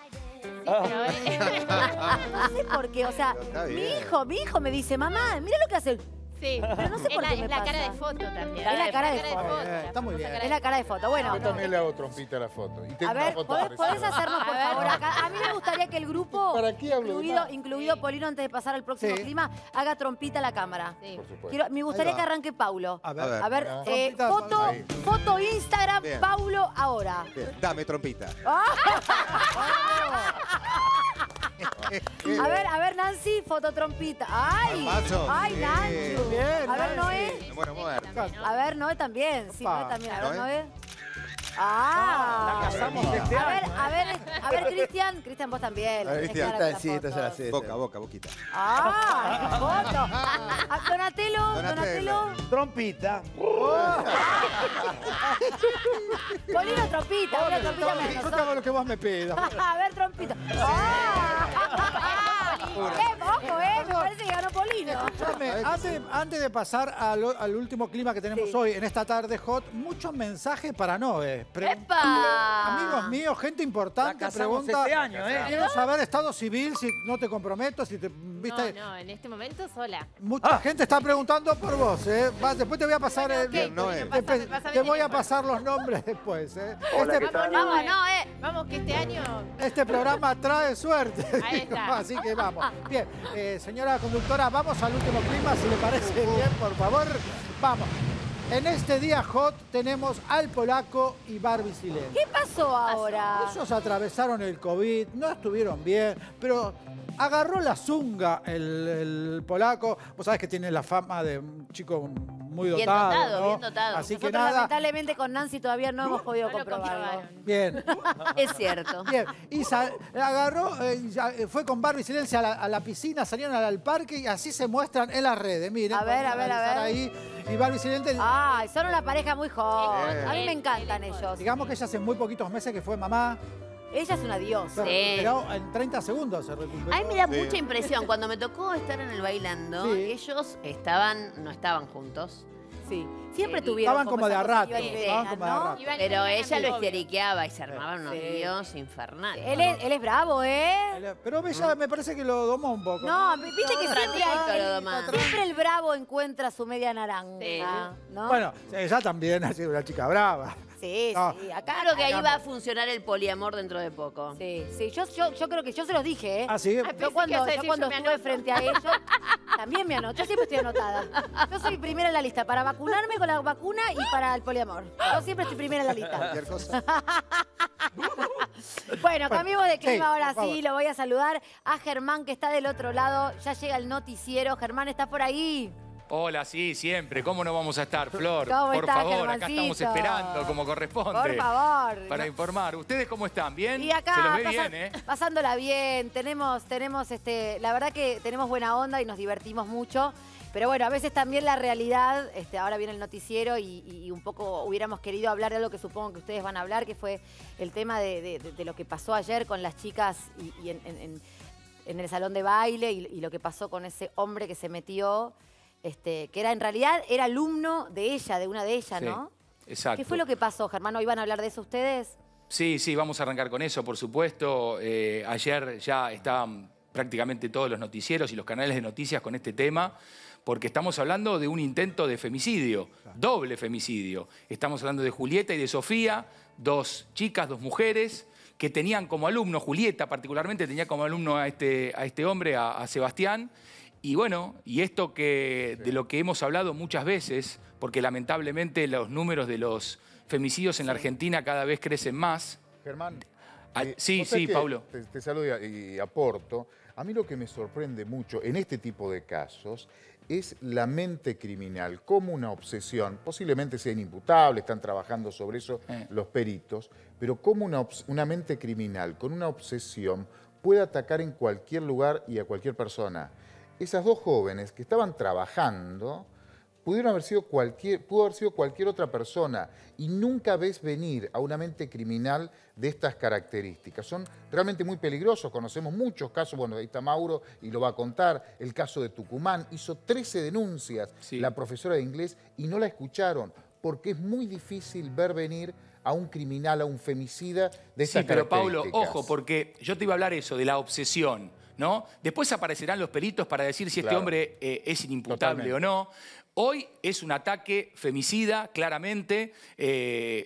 No sé por qué, o sea, mi hijo me dice, mamá, mira lo que hace... Sí, pero no sé por qué me pasa. Es la cara de foto también. Es la cara de foto. Está muy bien. Es la cara de foto. Bueno. Yo también le hago trompita a la foto. A ver, ¿podés hacernos, por favor, acá? A mí me gustaría que el grupo, incluido Polino, antes de pasar al próximo clima, haga trompita a la cámara. Sí. Por supuesto. Me gustaría que arranque Paulo. A ver, foto Instagram, Paulo ahora. Dame trompita. A ver, Nancy, fototrompita. ¡Ay! ¡Ay, Nancy! Bien, a ver, Noé. A ver, Noé también. Sí, Noé también. A ver, Noé. ¡Ah! La casamos este año. A ver, Cristian, vos también. Sí, esta será así. Boquita. ¡Ah! ¡Foto! Donatello. Trompita. Polino, trompita. Una trompita menos. Yo te hago lo que vos me pidas. A ver, trompita. Ojo, me parece que ganó Polino. Antes de pasar al último clima que tenemos hoy, en esta tarde hot, muchos mensajes para Noé. Amigos míos, gente importante pregunta. Este año, quiero saber estado civil, si no te comprometo, si te viste. No, en este momento sola. Mucha gente está preguntando por vos. Después te voy a pasar te voy a pasar los nombres después. Vamos, Noé. Vamos que este año. Este programa trae suerte. Ahí está. Así que vamos. Bien, señora conductora, vamos al último clima, si le parece bien, por favor. Vamos. En este día hot tenemos al Polaco y Barbie Silenzi. ¿Qué pasó ahora? Ellos atravesaron el COVID, no estuvieron bien, pero agarró la zunga el Polaco. Vos sabés que tiene la fama de un chico muy dotado. Bien dotado. Así nosotros, que nada. Lamentablemente con Nancy todavía no hemos podido comprobarlo. Bien. Es cierto. Bien. Y fue con Barbie Silenzi a la piscina, salieron al parque y así se muestran en las redes. Miren. A ver. Ahí. Y Barbie Silenzi. Ay, son una pareja muy joven. A mí me encantan ellos. Digamos que ella hace muy poquitos meses que fue mamá. Ella es una diosa. Pero en 30 segundos se recuperó. A mí me da mucha impresión. Cuando me tocó estar en el Bailando, ellos no estaban juntos. Sí. Siempre tuvieron. Estaban como de a rato. Pero ella lo esteriqueaba y se armaban unos líos infernales. Él es bravo, pero ella me parece que lo domó un poco. No, viste que siempre el bravo encuentra su media naranja. Bueno, ella también ha sido una chica brava. Sí, acá creo que ahí va a funcionar el poliamor dentro de poco. Sí, yo creo que yo se los dije, ¿eh? Así yo cuando estuve frente a ellos, también me anoto, yo siempre estoy anotada. Yo soy primera en la lista para vacunarme con la vacuna y para el poliamor. Yo siempre estoy primera en la lista. Cualquier cosa. Bueno, cambiemos de clima ahora sí, lo voy a saludar a Germán que está del otro lado, ya llega el noticiero. Germán, ¿estás por ahí? Hola, sí, siempre. ¿Cómo no vamos a estar, Flor? Por favor, acá estamos esperando como corresponde. Por favor. Para informar. ¿Ustedes cómo están? ¿Bien? Y acá, se los ve bien, ¿eh? Pasándola bien. La verdad que tenemos buena onda y nos divertimos mucho. Pero bueno, a veces también la realidad, ahora viene el noticiero y un poco hubiéramos querido hablar de algo que supongo que ustedes van a hablar, que fue el tema de lo que pasó ayer con las chicas en el salón de baile y lo que pasó con ese hombre que se metió. Que era en realidad era alumno de ella, de una de ellas, ¿no? Exacto. ¿Qué fue lo que pasó, Germán? ¿Hoy van a hablar de eso ustedes? Sí, vamos a arrancar con eso, por supuesto. Ayer ya estaban prácticamente todos los noticieros y los canales de noticias con este tema, porque estamos hablando de un intento de femicidio, doble femicidio. Estamos hablando de Julieta y de Sofía, dos chicas, dos mujeres, que tenían como alumno, Julieta particularmente, tenía como alumno a este hombre, a Sebastián. Y bueno, y esto de lo que hemos hablado muchas veces, porque lamentablemente los números de los femicidios en la Argentina cada vez crecen más. Germán. Sí, Paulo. Te saludo y aporto. A mí lo que me sorprende mucho en este tipo de casos es la mente criminal, como una obsesión. Posiblemente sean imputables, están trabajando sobre eso los peritos, pero como una mente criminal con una obsesión puede atacar en cualquier lugar y a cualquier persona. Esas dos jóvenes que estaban trabajando pudo haber sido cualquier otra persona y nunca ves venir a una mente criminal de estas características. Son realmente muy peligrosos, conocemos muchos casos, bueno, ahí está Mauro y lo va a contar, el caso de Tucumán, hizo 13 denuncias la profesora de inglés y no la escucharon porque es muy difícil ver venir a un criminal, a un femicida de estas características. Sí, pero Paulo, ojo, porque yo te iba a hablar eso, de la obsesión. ¿no? Después aparecerán los peritos para decir si este hombre es inimputable o no. Hoy es un ataque femicida, claramente.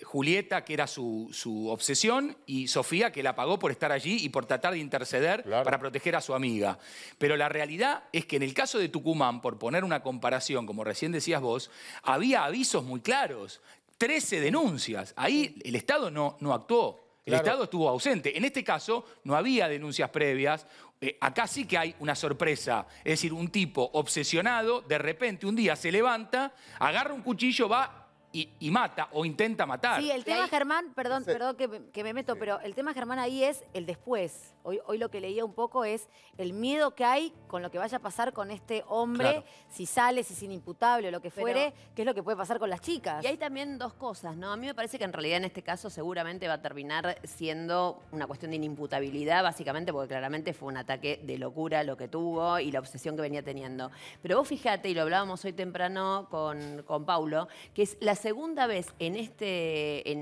Julieta, que era su obsesión, y Sofía, que la pagó por estar allí y por tratar de interceder para proteger a su amiga. Pero la realidad es que en el caso de Tucumán, por poner una comparación, como recién decías vos, había avisos muy claros, 13 denuncias. Ahí el Estado no actuó, el Estado estuvo ausente. En este caso no había denuncias previas. Acá sí que hay una sorpresa, es decir, un tipo obsesionado, de repente un día se levanta, agarra un cuchillo, va y mata o intenta matar. Sí, el tema, Germán, perdón que me meto, pero el tema, Germán, ahí es el después. Hoy lo que leía un poco es el miedo que hay con lo que vaya a pasar con este hombre, si sale, si es inimputable o lo que fuere, qué es lo que puede pasar con las chicas. Y hay también dos cosas, ¿no? A mí me parece que en realidad en este caso seguramente va a terminar siendo una cuestión de inimputabilidad, básicamente, porque claramente fue un ataque de locura lo que tuvo y la obsesión que venía teniendo. Pero vos fíjate, y lo hablábamos hoy temprano con Paulo, que es la segunda vez en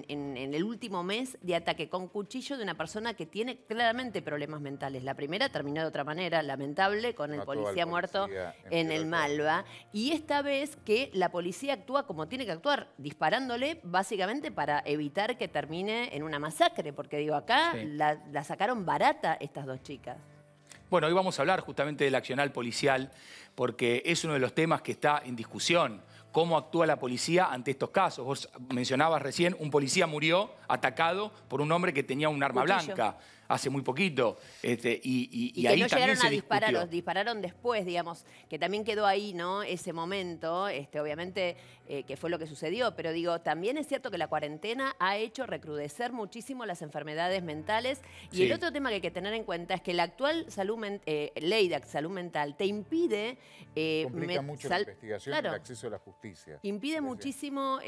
el último mes de ataque con cuchillo de una persona que tiene claramente problemas mentales. La primera terminó de otra manera, lamentable, con el policía muerto en el Malva. Y esta vez que la policía actúa como tiene que actuar, disparándole básicamente para evitar que termine en una masacre. Porque digo, acá la sacaron barata estas dos chicas. Bueno, hoy vamos a hablar justamente del accionar policial, porque es uno de los temas que está en discusión. ¿Cómo actúa la policía ante estos casos? Vos mencionabas recién, un policía murió atacado por un hombre que tenía un arma blanca hace muy poquito. Y que ahí no llegaron a disparar, los dispararon después, digamos, que también quedó ahí, ¿no? Ese momento, obviamente, que fue lo que sucedió. Pero digo, también es cierto que la cuarentena ha hecho recrudecer muchísimo las enfermedades mentales. Y el otro tema que hay que tener en cuenta es que la actual ley de salud mental te impide... complica mucho la investigación y el acceso a la justicia. Impide muchísimo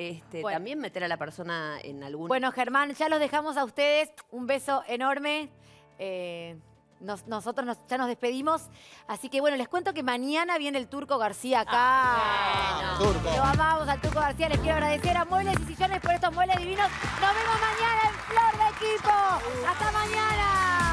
también meter a la persona en algún... Bueno, Germán, ya los dejamos a ustedes. Un beso enorme. Ya nos despedimos. Así que, bueno, les cuento que mañana viene el Turco García acá. Turco. Lo amamos al Turco García. Les quiero agradecer a Muebles y Sillones por estos muebles divinos. Nos vemos mañana en Flor de Equipo. ¡Hasta mañana!